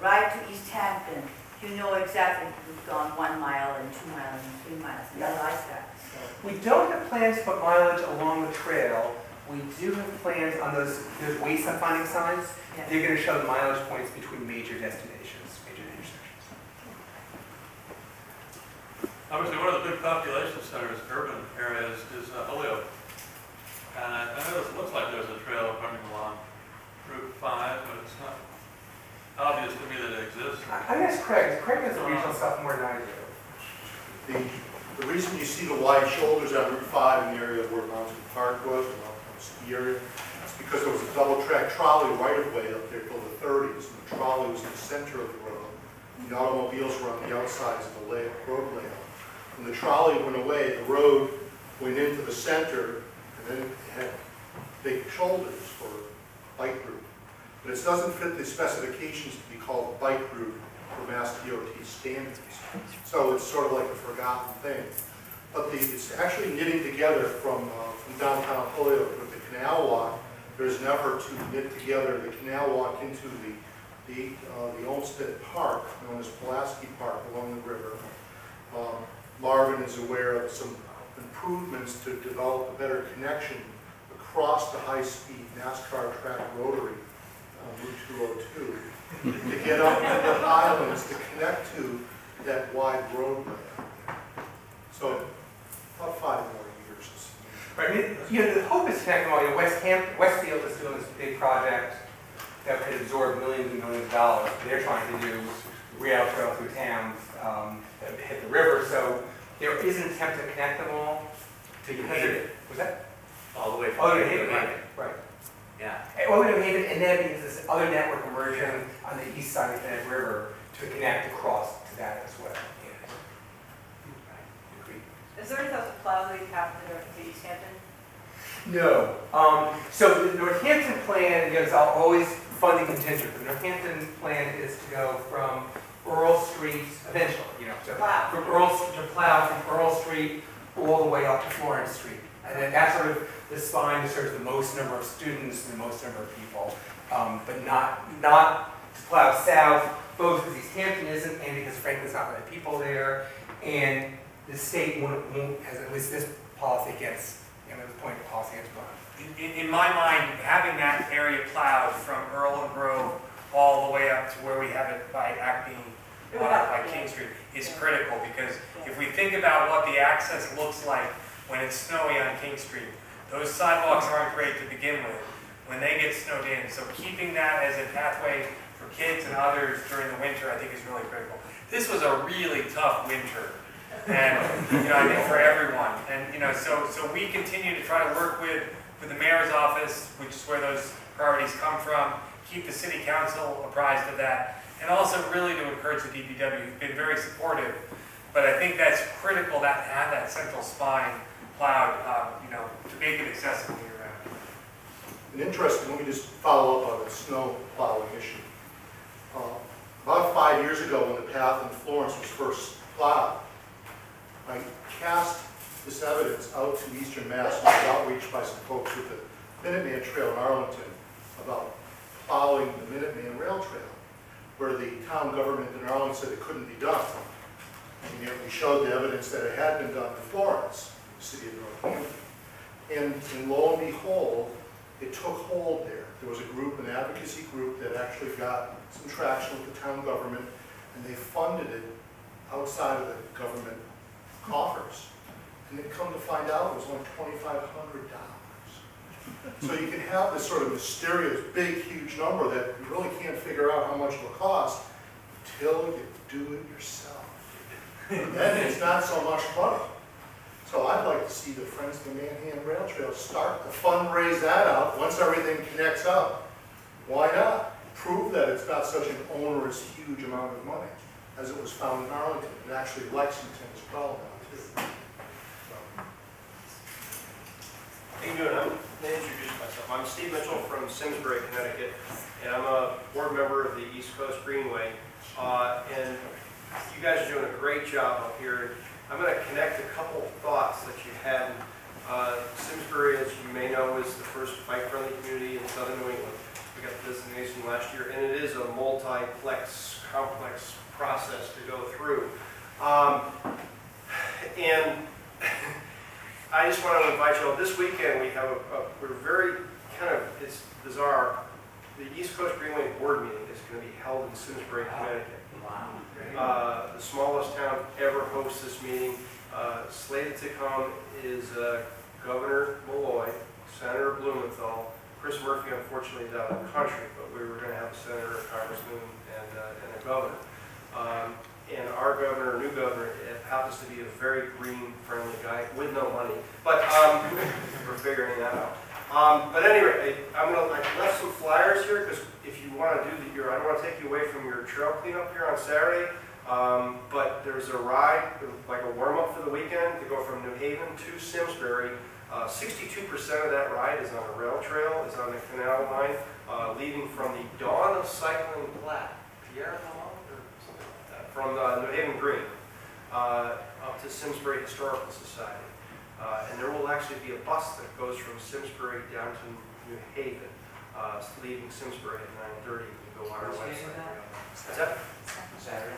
ride to East Hampton, you know exactly you've gone 1 mile and 2 miles and 3 miles. And I like that. So. We don't have plans for mileage along the trail. We do have plans on those waste finding signs. Yeah. They're going to show the mileage points between major destinations. Obviously, one of the big population centers, urban areas, is Holyoke. And I know it looks like there's a trail running along Route 5, but it's not obvious to me that it exists. I guess Craig. Craig is a regional sophomore than I do. The reason you see the wide shoulders on Route 5 in the area where Mountain Park was, the ski area, is because there was a double-track trolley right-of-way up there till the 30s, and the trolley was in the center of the road, and the automobiles were on the outsides of the road layout. When the trolley went away, the road went into the center, and then it had big shoulders for bike route. But it doesn't fit the specifications to be called bike route for Mass DOT standards. So it's sort of like a forgotten thing. But it's actually knitting together from downtown Holyoke with the canal walk. There's an effort to knit together the canal walk into the Olmsted Park, known as Pulaski Park, along the river. Marvin is aware of some improvements to develop a better connection across the high-speed NASCAR track rotary, Route 202, to get up to the islands to connect to that wide roadway. So, about 5 more years. Right. You know, the hope is connecting all. You know, Westfield is doing this big project that could absorb millions and millions of dollars. They're trying to do rail trail through towns that hit the river. So there is an attempt to connect them all. To Haven. Was that all the way? All the way to Haven, right? Right. Yeah. All the way to Haven, and then means this other network emerging on the east side of that river to connect across to that as well. Is there any plow leak happening to East Hampton? No. So the Northampton plan is always funding contingent. The Northampton plan is to go from Earl Street eventually, you know, to plow from Earl Street all the way up to Florence Street, and then that's sort of the spine that serves the most number of students and the most number of people, but not to plow south, both because East Hampton isn't, and because Franklin's not many people there, and the state won't, has at least this policy against, you know, the point of policy against plowing. In my mind, having that area plowed from Earl and Grove all the way up to where we have it by Acme, by King Street, is critical, because if we think about what the access looks like when it's snowy on King Street, those sidewalks aren't great to begin with when they get snowed in. So keeping that as a pathway for kids and others during the winter, I think, is really critical. This was a really tough winter. And, you know, I think for everyone. And, you know, so we continue to try to work with the mayor's office, which is where those priorities come from, keep the city council apprised of that, and also really to encourage the DPW, who've been very supportive. But I think that's critical, that to have that central spine plowed, you know, to make it accessible year-round. And interesting, let me just follow up on the snow plowing issue. About 5 years ago, when the path in Florence was first plowed, I cast this evidence out to Eastern Mass and was outreached by some folks with the Minuteman Trail in Arlington about plowing the Minuteman Rail Trail, where the town government in Arlington said it couldn't be done. And yet we showed the evidence that it had been done in Florence, the city of Northampton. And lo and behold, it took hold there. There was a group, an advocacy group, that actually got some traction with the town government, and they funded it outside of the government coffers, and then come to find out it was only $2,500. So you can have this sort of mysterious, big, huge number that you really can't figure out how much it'll cost until you do it yourself. And then it's not so much money. So I'd like to see the Friends of the Manhattan Rail Trail start to fundraise that out once everything connects up. Why not? Prove that it's not such an onerous, huge amount of money as it was found in Arlington, and actually Lexington is probably too. How you doing? I'm going to introduce myself. I'm Steve Mitchell from Simsbury, Connecticut, and I'm a board member of the East Coast Greenway. And you guys are doing a great job up here. I'm going to connect a couple thoughts that you had. Simsbury, as you may know, is the first bike-friendly community in southern New England. We got the designation last year, and it is a multiplex, complex process to go through. And I just want to invite you all, this weekend we have we're very kind of, it's bizarre, the East Coast Greenway board meeting is going to be held in Simsbury, Connecticut. Wow. The smallest town ever hosts this meeting. Slated to come is Governor Malloy, Senator Blumenthal, Chris Murphy unfortunately is out of the country, but we were going to have a senator, a congressman, and a governor. And our governor, new governor, happens to be a very green-friendly guy with no money, but we're figuring that out. But anyway, I left some flyers here because if you want to do the I don't want to take you away from your trail cleanup here on Saturday. But there's a ride, like a warm-up for the weekend, to go from New Haven to Simsbury. 62% of that ride is on a rail trail, is on the canal line, leading from the dawn of cycling Pierre or something like that, from New Haven Green up to Simsbury Historical Society. And there will actually be a bus that goes from Simsbury down to New Haven, leaving Simsbury at 9:30 to go on our website. Is that Saturday?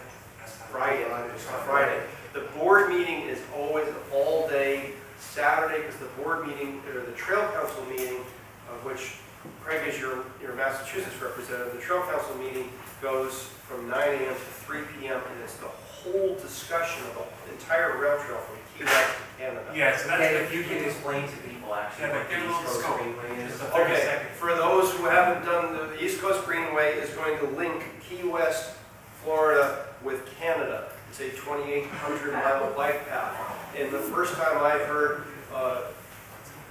Friday. It's on Friday. The board meeting is always an all-day Saturday because the board meeting, or the Trail Council meeting, of which Craig is your Massachusetts representative, the Trail Council meeting goes from 9 a.m. to 3 p.m. and it's the whole discussion of the entire rail trail from Key West to Canada. Yes, and that's if you can explain to people actually what the East Coast Greenway is. Okay, for those who haven't done, the East Coast Greenway is going to link Key West, Florida with Canada. It's a 2,800-mile bike path. And the first time I've heard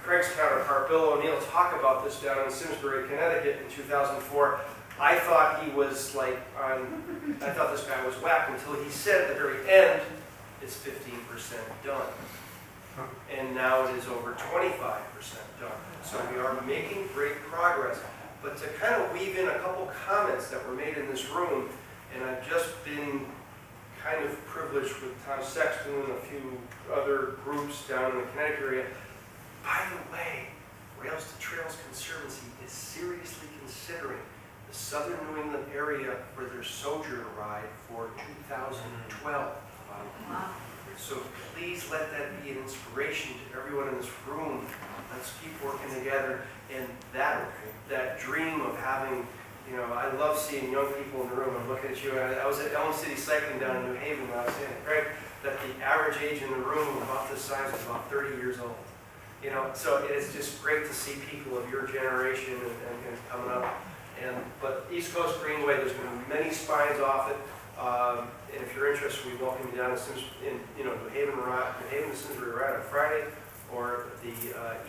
Craig's counterpart, Bill O'Neill, talk about this down in Simsbury, Connecticut in 2004, I thought he was like, I thought this guy was whacked until he said at the very end, it's 15% done. And now it is over 25% done. So we are making great progress. But to kind of weave in a couple comments that were made in this room, and I've just been kind of privileged with Tom Sexton and a few other groups down in the Connecticut area. By the way, Rails to Trails Conservancy is seriously considering the southern New England area for their Sojourner ride for 2012. So please let that be an inspiration to everyone in this room. Let's keep working together. And that dream of having, you know, I love seeing young people in the room. I'm looking at you. I was at Elm City Cycling down in New Haven when I was saying, Craig, that the average age in the room about this size is about 30 years old. You know, so it's just great to see people of your generation and coming up. But East Coast Greenway, there's going to be many spines off it. And if you're interested, we welcome you down in New Haven to Simsbury ride on Friday, or the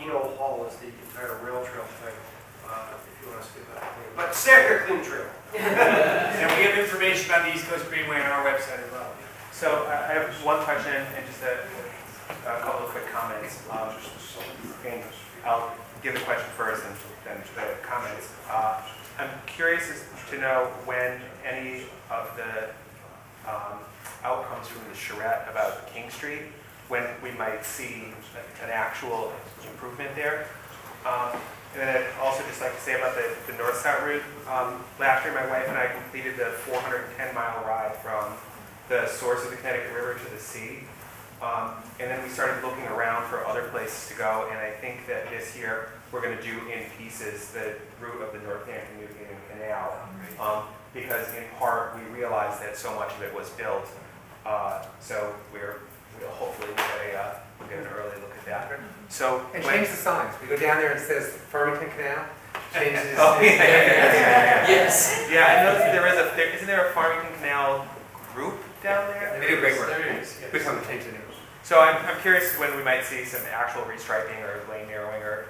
Eno Hall is the entire rail trail thing. If you want to skip that, but Sarah Clean Trail. And we have information about the East Coast Greenway on our website as well. So I have one question and just a couple of quick comments. I'll give the question first and then the comments. I'm curious to know when any of the outcomes from the charrette about King Street, when we might see an actual improvement there. And then I'd also just like to say about the north-south route. Last year, my wife and I completed the 410-mile ride from the source of the Connecticut River to the sea. And then we started looking around for other places to go. And I think that this year, we're going to do in pieces the route of the Northampton New Haven Canal. Because in part, we realized that so much of it was built. So we'll hopefully get an early look at that. So and change the signs. We go down there and it says Farmington Canal. Changes. Oh, yeah, yeah. Yes. Yeah, I noticed isn't there a Farmington Canal group down there? They do great work. So I'm curious when we might see some actual restriping or lane narrowing or.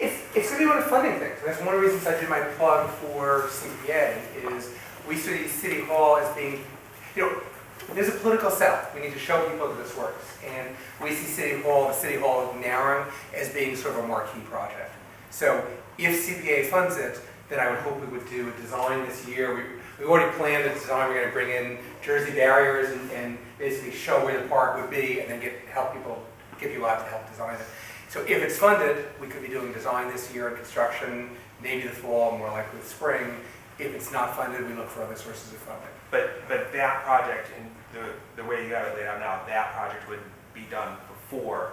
It's going to be one of the funding things. That's one of the reasons I did my plug for CPA is we study City Hall as being, there's a political sell. We need to show people that this works. And we see the City Hall of narrowing as being sort of a marquee project. So if CPA funds it, then I would hope we would do a design this year. We already planned a design. We're going to bring in Jersey barriers and basically show where the park would be and then get people out to help design it. So if it's funded, we could be doing design this year and construction, maybe the fall, more likely the spring. If it's not funded, we look for other sources of funding. But that project, in the way you got it laid out now, that project would be done before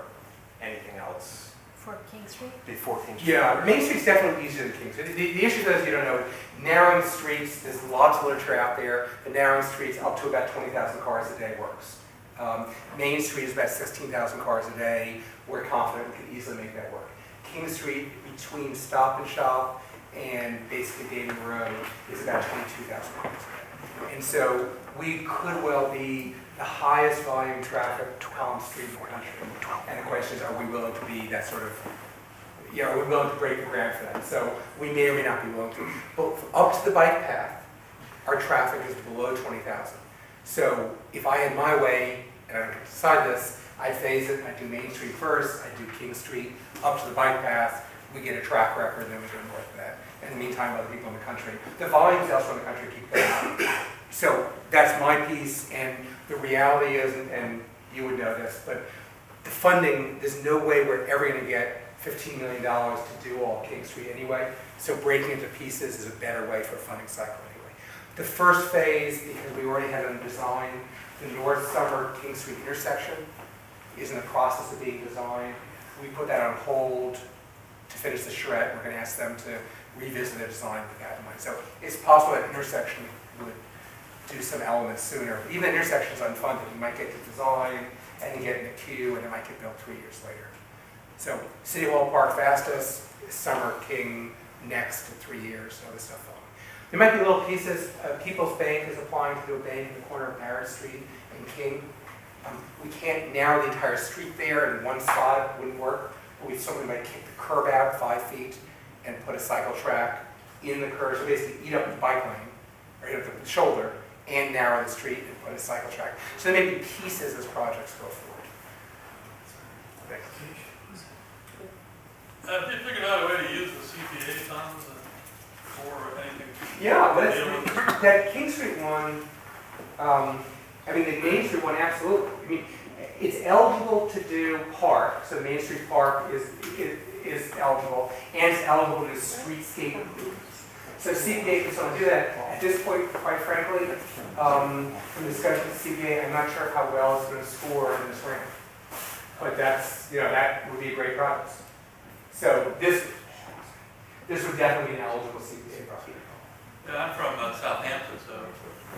anything else. Before King Street? Before King Street. Yeah, Main Street's definitely easier than King Street. The issue is, you don't know, narrowing streets, there's lots of literature out there. The narrowing streets up to about 20,000 cars a day works. Main Street is about 16,000 cars a day. We're confident we could easily make that work. King Street, between Stop and Shop, and basically Damon Road is about 22,000 cars a day. And so we could well be the highest volume traffic 12th street in the country. And the question is, are we willing to be that sort of you know, we're willing to break ground for that. So we may or may not be willing to. But up to the bike path, our traffic is below 20,000. So if I had my way, and I would decide this, I phase it, I do Main Street first, I do King Street, up to the bike path, we get a track record, and then we go north of that. In the meantime, other people in the country, the volumes elsewhere in the country keep going up. So that's my piece, and the reality is, and you would know this, but the funding, there's no way we're ever going to get $15 million to do all King Street anyway, so breaking into pieces is a better way for a funding cycle anyway. The first phase, because we already had a design, the North Summer King Street intersection is in the process of being designed. We put that on hold to finish the charrette. We're going to ask them to revisit their design with that in mind. So it's possible that intersection would do some elements sooner. Even intersections unfunded. You might get the design and you get in the queue, and it might get built 3 years later. So City Hall Park fastest, Summer King next in 3 years, and other stuff following. There might be little pieces. People's Bank is applying to do a bank in the corner of Paradise Street and King. We can't narrow the entire street there in one spot. It wouldn't work. But we certainly might kick the curb out 5 feet and put a cycle track in the curb. So basically eat up the bike lane, or eat up the shoulder, and narrow the street and put a cycle track. So there may be pieces as projects go forward. Thanks. Have you figured out a way to use the CPA funds for anything? Yeah, but that King Street one, I mean, the Main Street one, absolutely. I mean, it's eligible to do park. So Main Street Park is eligible, and it's eligible to do streetscape improvements. So CPA can still do that. At this point, quite frankly, from discussion with CPA, I'm not sure how well it's going to score in this rank. But that's, you know, that would be a great progress. So this would definitely be an eligible CPA project. Yeah, I'm from Southampton, so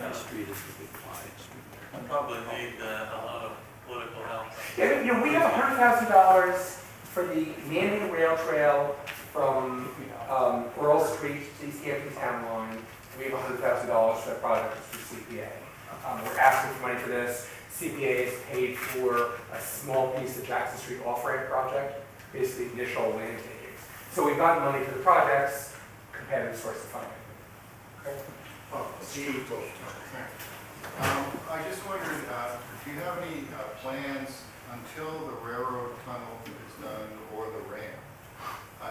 that street is a big wide street. I probably need a lot of political help. Yeah, you know, we have $100,000 for the mandated rail trail from Earl Street to the Northampton town line. We have $100,000 for that project through CPA. We're asking for money for this. CPA has paid for a small piece of Jackson Street off-ramp project, basically initial land takings. So we've gotten money for the projects, competitive source of funding. Okay. Oh, I just wondered, do you have any plans until the railroad tunnel is done or the ramp?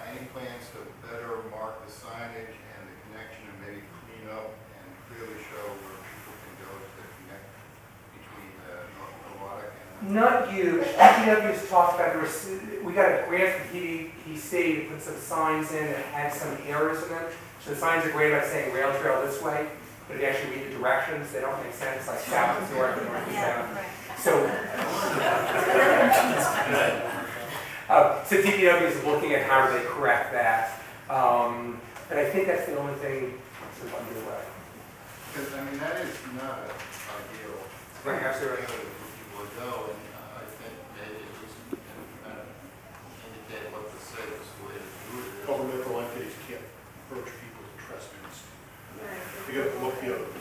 Any plans to better mark the signage and the connection and maybe clean up and clearly show where people can go to connect between North and... Not huge. DPW's talked about, we got a grant from PDC to put some signs in that had some errors in them. So the signs are great about saying rail trail this way, but if you actually read the directions, they don't make sense, like south is north and north is south. So DPW is looking at how do they correct that, and I think that's the only thing sort of underway. Because I mean that is not ideal. Right, absolutely. For people to go, and I think maybe it was kind of indicate what the safest way to do it is. Public intellectuals can't approach people to trespass. You got to look the other.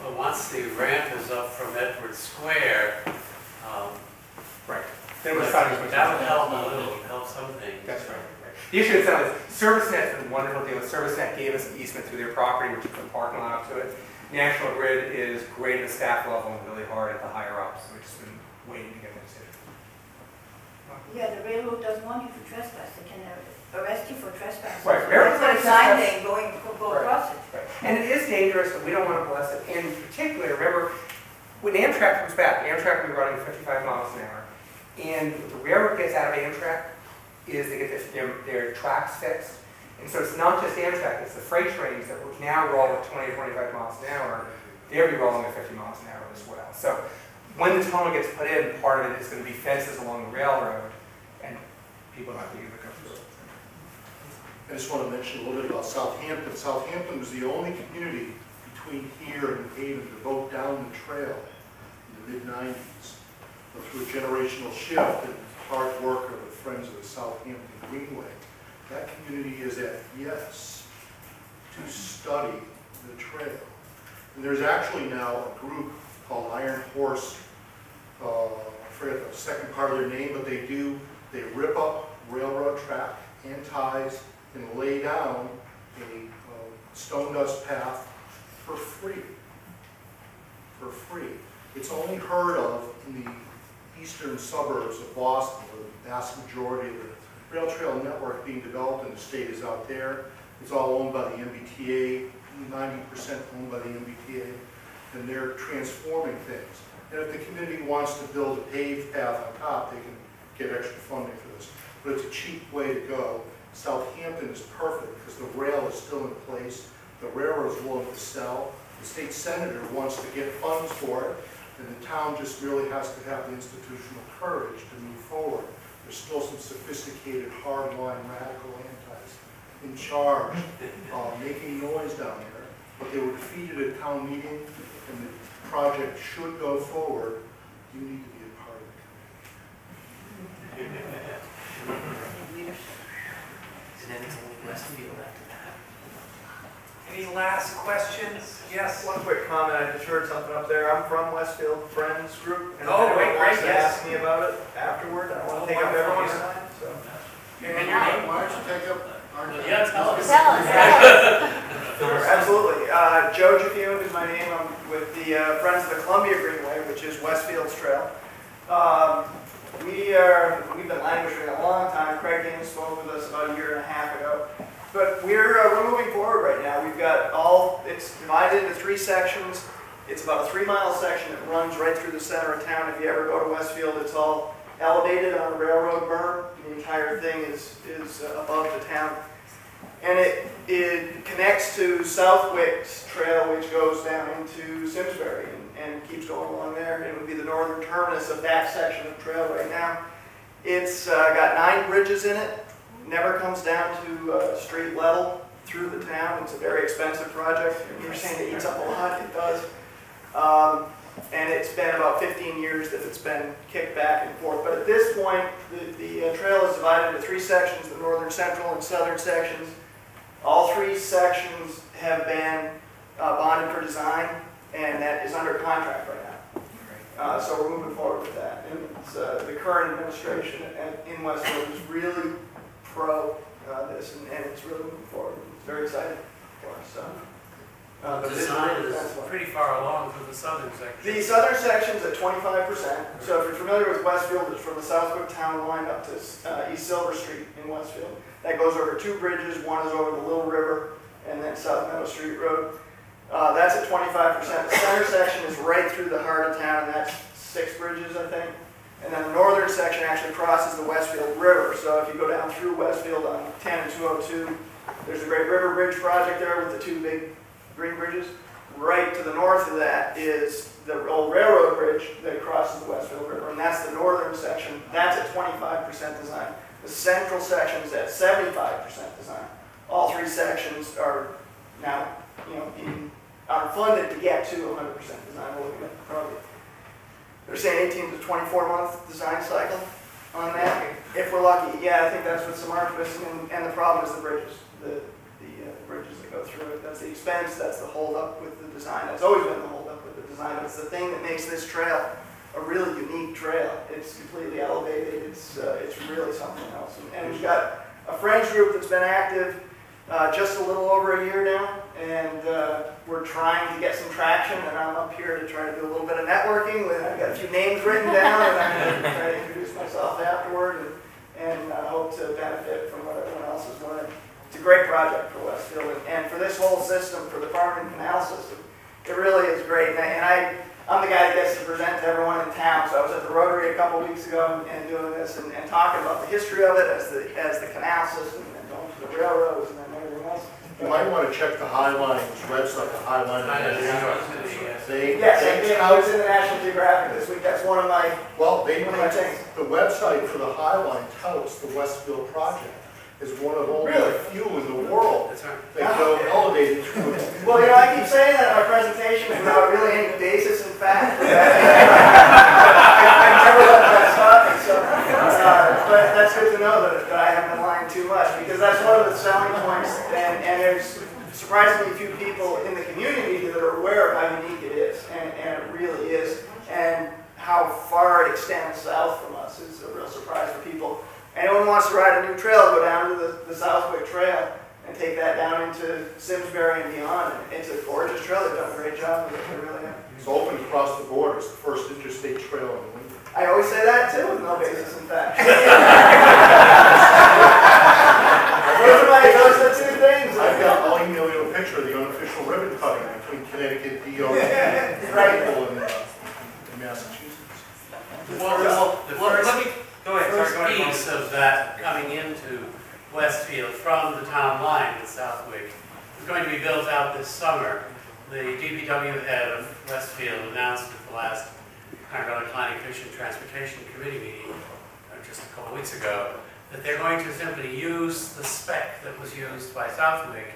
Well, once the ramp is up from Edward Square, right. That would help a little, help something. That's right. The issue itself is ServiceNet's been a wonderful deal. ServiceNet gave us an easement through their property, which is the parking lot up to it. National Grid is great at the staff level and really hard at the higher ups, so we've just been waiting to get that decision. Yeah, the railroad doesn't want you for trespass. They can arrest you for trespass. Right. Railroad trespass. Going across it. Right. And it is dangerous, but we don't want to bless it. And in particular, remember, when Amtrak comes back, Amtrak will be running 55 miles an hour. And what the railroad gets out of Amtrak is they get their tracks fixed. And so it's not just Amtrak, it's the freight trains that will now roll at 20 to 25 miles an hour. They'll be rolling at 50 miles an hour as well. So when the tunnel gets put in, part of it is going to be fences along the railroad, and people not being able to go through it. I just want to mention a little bit about Southampton. Southampton was the only community between here and Haven to vote down the trail in the mid-90s. Through a generational shift and hard work of the Friends of the Northampton Greenway, that community is at yes to study the trail. And there's actually now a group called Iron Horse, I forget the second part of their name, but they rip up railroad track and ties and lay down a stone dust path for free. For free. It's only heard of in the eastern suburbs of Boston, where the vast majority of the rail trail network being developed in the state is out there. It's all owned by the MBTA, 90% owned by the MBTA, and they're transforming things. And if the community wants to build a paved path on top, they can get extra funding for this. But it's a cheap way to go. Southampton is perfect because the rail is still in place. The railroad's willing to sell. The state senator wants to get funds for it. And the town just really has to have the institutional courage to move forward. There's still some sophisticated, hardline, radical antis in charge, making noise down there. But they were defeated at town meeting, and the project should go forward. You need to be a part of the committee. Leadership. And then it's only less to be elected. Any last questions? Yes. One quick comment. I just heard something up there. I'm from Westfield Friends Group, and asked me about it afterward. I want to take up everyone's time. So. Why don't you take up our time? Yeah, tell us. Sure, absolutely. Joe Jaffion is my name. I'm with the Friends of the Columbia Greenway, which is Westfield's trail. We've been languishing a long time. Craig Delapena spoke with us about a year and a half ago. But we're moving forward right now. We've got it's divided into three sections. It's about a 3-mile section that runs right through the center of town. If you ever go to Westfield, it's all elevated on a railroad berm. The entire thing is above the town. And it connects to Southwick's trail, which goes down into Simsbury and keeps going along there. It would be the northern terminus of that section of trail right now. It's got 9 bridges in it. Never comes down to street level through the town. It's a very expensive project. You're saying it eats up a lot. It does. And it's been about 15 years that it's been kicked back and forth. But at this point, the trail is divided into 3 sections, the northern, central, and southern sections. All 3 sections have been bonded for design, and that is under contract right now. So we're moving forward with that. And it's, the current administration in Westfield is really pro this, and it's really moving forward. It's very exciting for us. So, the design is pretty far along for the southern section. The southern section is at 25%. So if you're familiar with Westfield, it's from the Southwick town line up to East Silver Street in Westfield. That goes over 2 bridges. One is over the Little River and then South Meadow Street Road. That's at 25%. The center section is right through the heart of town, and that's 6 bridges, I think. And then the northern section actually crosses the Westfield River. So if you go down through Westfield on 10 and 202, there's a great river bridge project there with the 2 big green bridges. Right to the north of that is the old railroad bridge that crosses the Westfield River, and that's the northern section. That's at 25% design. The central section is at 75% design. All 3 sections are now, are funded to get to 100% design. We're looking at the project. They're saying 18 to 24-month design cycle on that, if we're lucky. Yeah, I think that's what some artists, and the problem is the bridges, the bridges that go through it. That's the expense, that's the holdup with the design. That's always been the holdup with the design. It's the thing that makes this trail a really unique trail. It's completely elevated. It's really something else. And we've got a friends group that's been active just a little over a year now, and we're trying to get some traction, and I'm up here to try to do a little bit of networking. I've got a few names written down, and I'm going to try to introduce myself afterward, and hope to benefit from what everyone else is doing. It's a great project for Westfield, and for this whole system, for the farm and canal system, it really is great. And I'm the guy that gets to present to everyone in town, so I was at the Rotary a couple weeks ago and doing this, and talking about the history of it as the canal system, and going to the railroads, and then everything else. You might want to check the Highline's website, the Highline. I was in the National Geographic this week. That's one of my things. The website for the Highline touts the Westfield project is one of only a few in the world that go elevated to it. Well, I keep saying that in my presentations without really any basis in fact. I never let that stop me, so. But that's good to know that I haven't been lying too much, because that's one of the selling points, and there's surprisingly few people in the community that are aware of how unique it is, and it really is, and how far it extends south from us is a real surprise for people. And wants to ride a new trail, go down to the Southwick Trail and take that down into Simsbury and beyond. And it's a gorgeous trail. They've done a great job with it. They really have. It's open across the board. It's the first interstate trail in the winter. I always say that too, with no basis in fact. Those are my two things. I've got all you know a picture of the unofficial ribbon cutting between Connecticut, DOT, and Massachusetts. Well, let me go ahead. Sorry, go ahead. Piece of that coming into Westfield from the town line in Southwick is going to be built out this summer. The DPW head of Westfield announced at the last Continental Planning Commission Transportation Committee meeting just a couple weeks ago that they're going to simply use the spec that was used by Southwick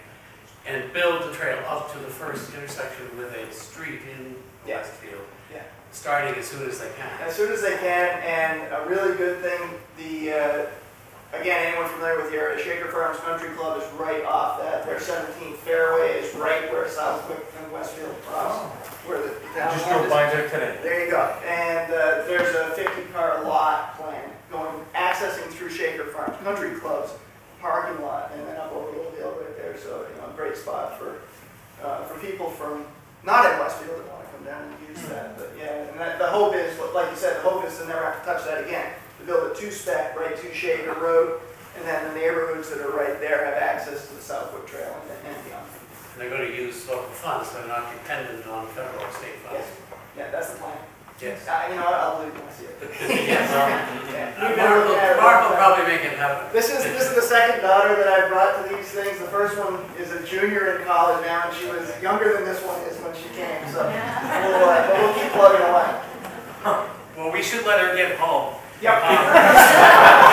and build the trail up to the first intersection with a street in Westfield. Yeah. Starting as soon as they can. As soon as they can, and a really good thing, the again, anyone familiar with the area, Shaker Farms Country Club is right off that. Their 17th fairway is right where Southwick and Westfield cross. Oh. Where the town just go by there today. There you go. And there's a 50-car lot plan going, accessing through Shaker Farms Country Club's parking lot, and then up over Oakdale right there. So, you know, a great spot for people from not in Westfield that want to come down and use that. But yeah, and that, the hope is, like you said, the hope is to never have to touch that again. Build a two-stack right to Shaker Road, and then the neighborhoods that are right there have access to the Southwood Trail and beyond. And they're going to use local funds, so they're not dependent on federal or state funds. Yeah, that's the plan. Yes. You know what, I'll leave it when I see it. Yes. Mark will probably make it happen. This is the second daughter that I brought to these things. The first one is a junior in college now, and she was younger than this one is when she came, so we'll keep plugging away. Well, we should let her get home. Yep.